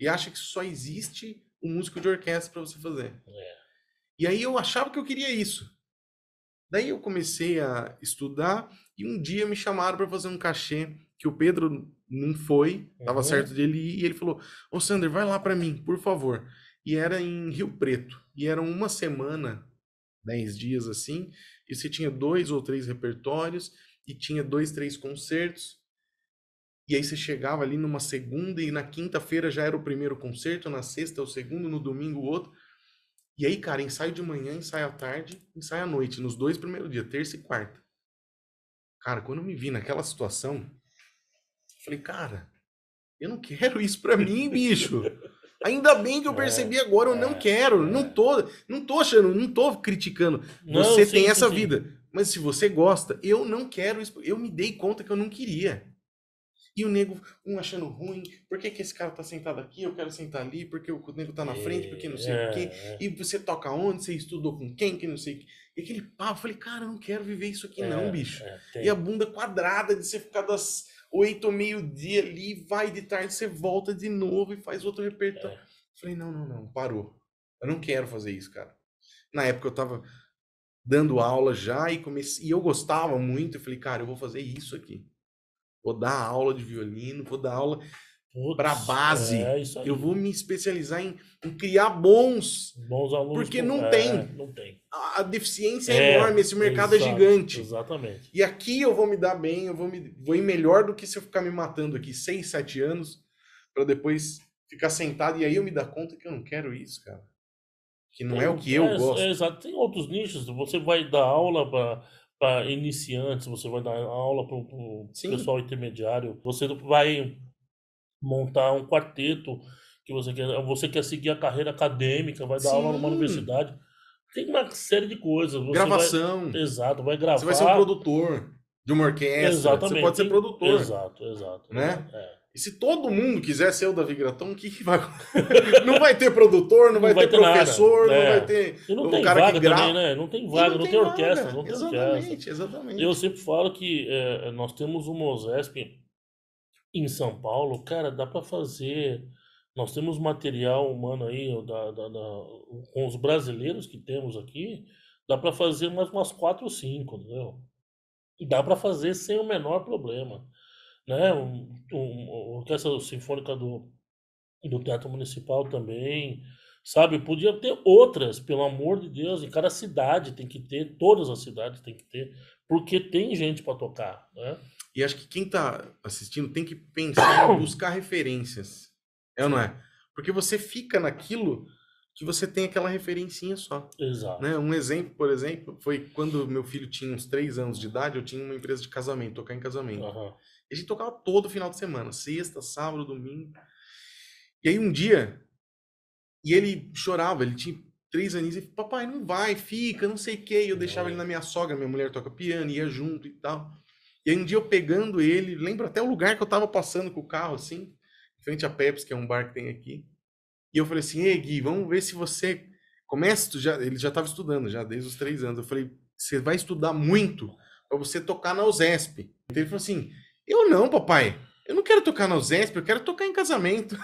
e acha que só existe um músico de orquestra para você fazer. É. E aí eu achava que eu queria isso. Daí eu comecei a estudar e um dia me chamaram para fazer um cachê que o Pedro não foi, estava uhum. certo de ele ir, e ele falou, ô Sander, vai lá para mim, por favor. E era em Rio Preto. E era uma semana, dez dias assim, e você tinha dois ou três repertórios e tinha dois, três concertos. E aí você chegava ali numa segunda e na quinta-feira já era o primeiro concerto, na sexta o segundo, no domingo o outro. E aí, cara, ensaio de manhã, ensaio à tarde, ensaio à noite, nos dois primeiros dias, terça e quarta. Cara, quando eu me vi naquela situação, eu falei, cara, eu não quero isso pra mim, bicho. Ainda bem que eu percebi é, agora, eu é, não quero, é. não, tô, não tô achando, não tô criticando. Não, você sim, tem sim, essa sim. vida, mas se você gosta, eu não quero isso. Eu me dei conta que eu não queria. E o nego, um achando ruim, por que que esse cara tá sentado aqui, eu quero sentar ali, porque o nego tá na frente, porque não sei é, o quê, é. e você toca onde, você estudou com quem, que não sei o quê. E aquele papo, eu falei, cara, eu não quero viver isso aqui é, não, bicho. É, e a bunda quadrada de você ficar das oito ao meio-dia ali, vai de tarde, você volta de novo e faz outro repertório. É. Falei, não, não, não, parou. Eu não quero fazer isso, cara. Na época eu tava dando aula já e comecei, e eu gostava muito, eu falei, cara, eu vou fazer isso aqui. Vou dar aula de violino, vou dar aula para base. É isso aí. Eu vou me especializar em, em criar bons, bons alunos. Porque não, é, tem. não tem. A, a deficiência é, é enorme, esse mercado é gigante. Exatamente. E aqui eu vou me dar bem, eu vou, me, vou ir melhor do que se eu ficar me matando aqui seis, sete anos, para depois ficar sentado. E aí eu me dar conta que eu não quero isso, cara. Que não tem, é o que é, eu gosto. É, exato. Tem outros nichos, você vai dar aula para... para iniciantes, você vai dar aula para o pessoal intermediário, você vai montar um quarteto, que você quer, você quer seguir a carreira acadêmica, vai dar Sim. aula numa universidade. Tem uma série de coisas. Você Gravação. Vai, exato, vai gravar. Você vai ser um produtor de uma orquestra. Exatamente. Você pode ser produtor. Exato, exato. Né? É. E se todo mundo quiser ser o Davi Graton, o que, que vai Não vai ter produtor, não, não vai, vai ter, ter professor, é. não vai ter... E não tem vaga que gra... também, né? Não tem vaga, não, não tem, tem orquestra, vaga. não tem exatamente, orquestra. Exatamente. Eu sempre falo que é, nós temos uma OSESP em São Paulo, cara, dá para fazer... Nós temos material humano aí, da, da, da, com os brasileiros que temos aqui, dá para fazer mais umas quatro ou cinco, entendeu? E dá para fazer sem o menor problema. Né? Um, um, a Orquestra Sinfônica do, do Teatro Municipal também, sabe? Podia ter outras, pelo amor de Deus, em cada cidade tem que ter, todas as cidades tem que ter, porque tem gente para tocar, né? E acho que quem está assistindo tem que pensar em buscar referências, é ou não é? Porque você fica naquilo que você tem aquela referencinha só. Exato. Né? Um exemplo, por exemplo, foi quando meu filho tinha uns três anos de idade, eu tinha uma empresa de casamento, tocar em casamento. Uhum. A gente tocava todo final de semana, sexta, sábado, domingo. E aí um dia, e ele chorava, ele tinha três aninhos, e papai, não vai, fica, não sei o quê. E eu deixava ele na minha sogra, minha mulher toca piano, ia junto e tal. E aí um dia eu pegando ele, lembro até o lugar que eu tava passando com o carro, assim, em frente à Pepsi, que é um bar que tem aqui. E eu falei assim, ei Gui, vamos ver se você começa, tu já... ele já tava estudando, já desde os três anos. Eu falei, você vai estudar muito para você tocar na OSESP. Então ele falou assim... Eu não, papai. Eu não quero tocar na USESP, eu quero tocar em casamento.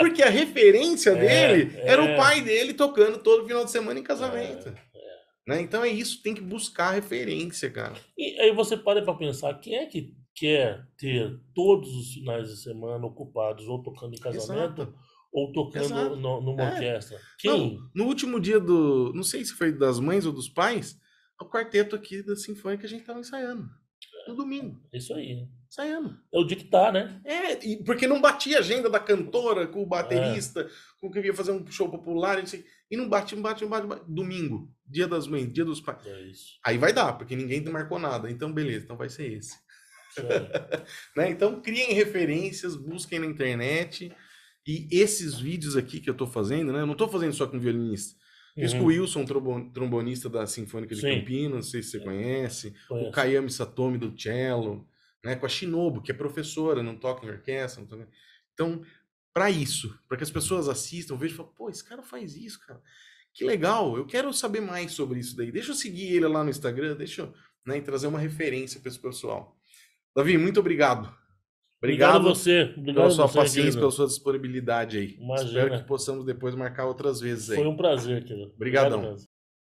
Porque a referência dele é, é. era o pai dele tocando todo final de semana em casamento. É, é. Né? Então é isso, tem que buscar referência, cara. E aí você para pra pensar, quem é que quer ter todos os finais de semana ocupados ou tocando em casamento Exato. ou tocando no, numa é. orquestra. Quem? Não, no último dia do... Não sei se foi das mães ou dos pais, o quarteto aqui da Sinfônica a gente tava ensaiando. No domingo. É isso aí. Ensaiando. É o dia que tá, né? É, e porque não batia a agenda da cantora com o baterista, é. com o que ia fazer um show popular, não sei. E não bate, não bate, não bate, não bate. Domingo, dia das mães, dia dos pais. É isso. Aí vai dar, porque ninguém marcou nada. Então, beleza, então vai ser esse. É. Né? Então, criem referências, busquem na internet. E esses vídeos aqui que eu tô fazendo, né? Eu não tô fazendo só com violinista. Fiz uhum. com o Wilson, trombonista da Sinfônica de Sim. Campinas, não sei se você é. conhece. Conheço. O Kayami Satomi do cello. Né? Com a Shinobu, que é professora, não toca em orquestra. Não toca... Então, para isso, para que as pessoas assistam, vejam e falam, pô, esse cara faz isso, cara. Que legal, eu quero saber mais sobre isso daí. Deixa eu seguir ele lá no Instagram, deixa eu né, trazer uma referência para esse pessoal. Davi, muito obrigado. Obrigado, obrigado você. Obrigado pela sua você, paciência, querido. Pela sua disponibilidade aí. Imagina. Espero que possamos depois marcar outras vezes aí. Foi um prazer, querido. Obrigadão. Obrigado.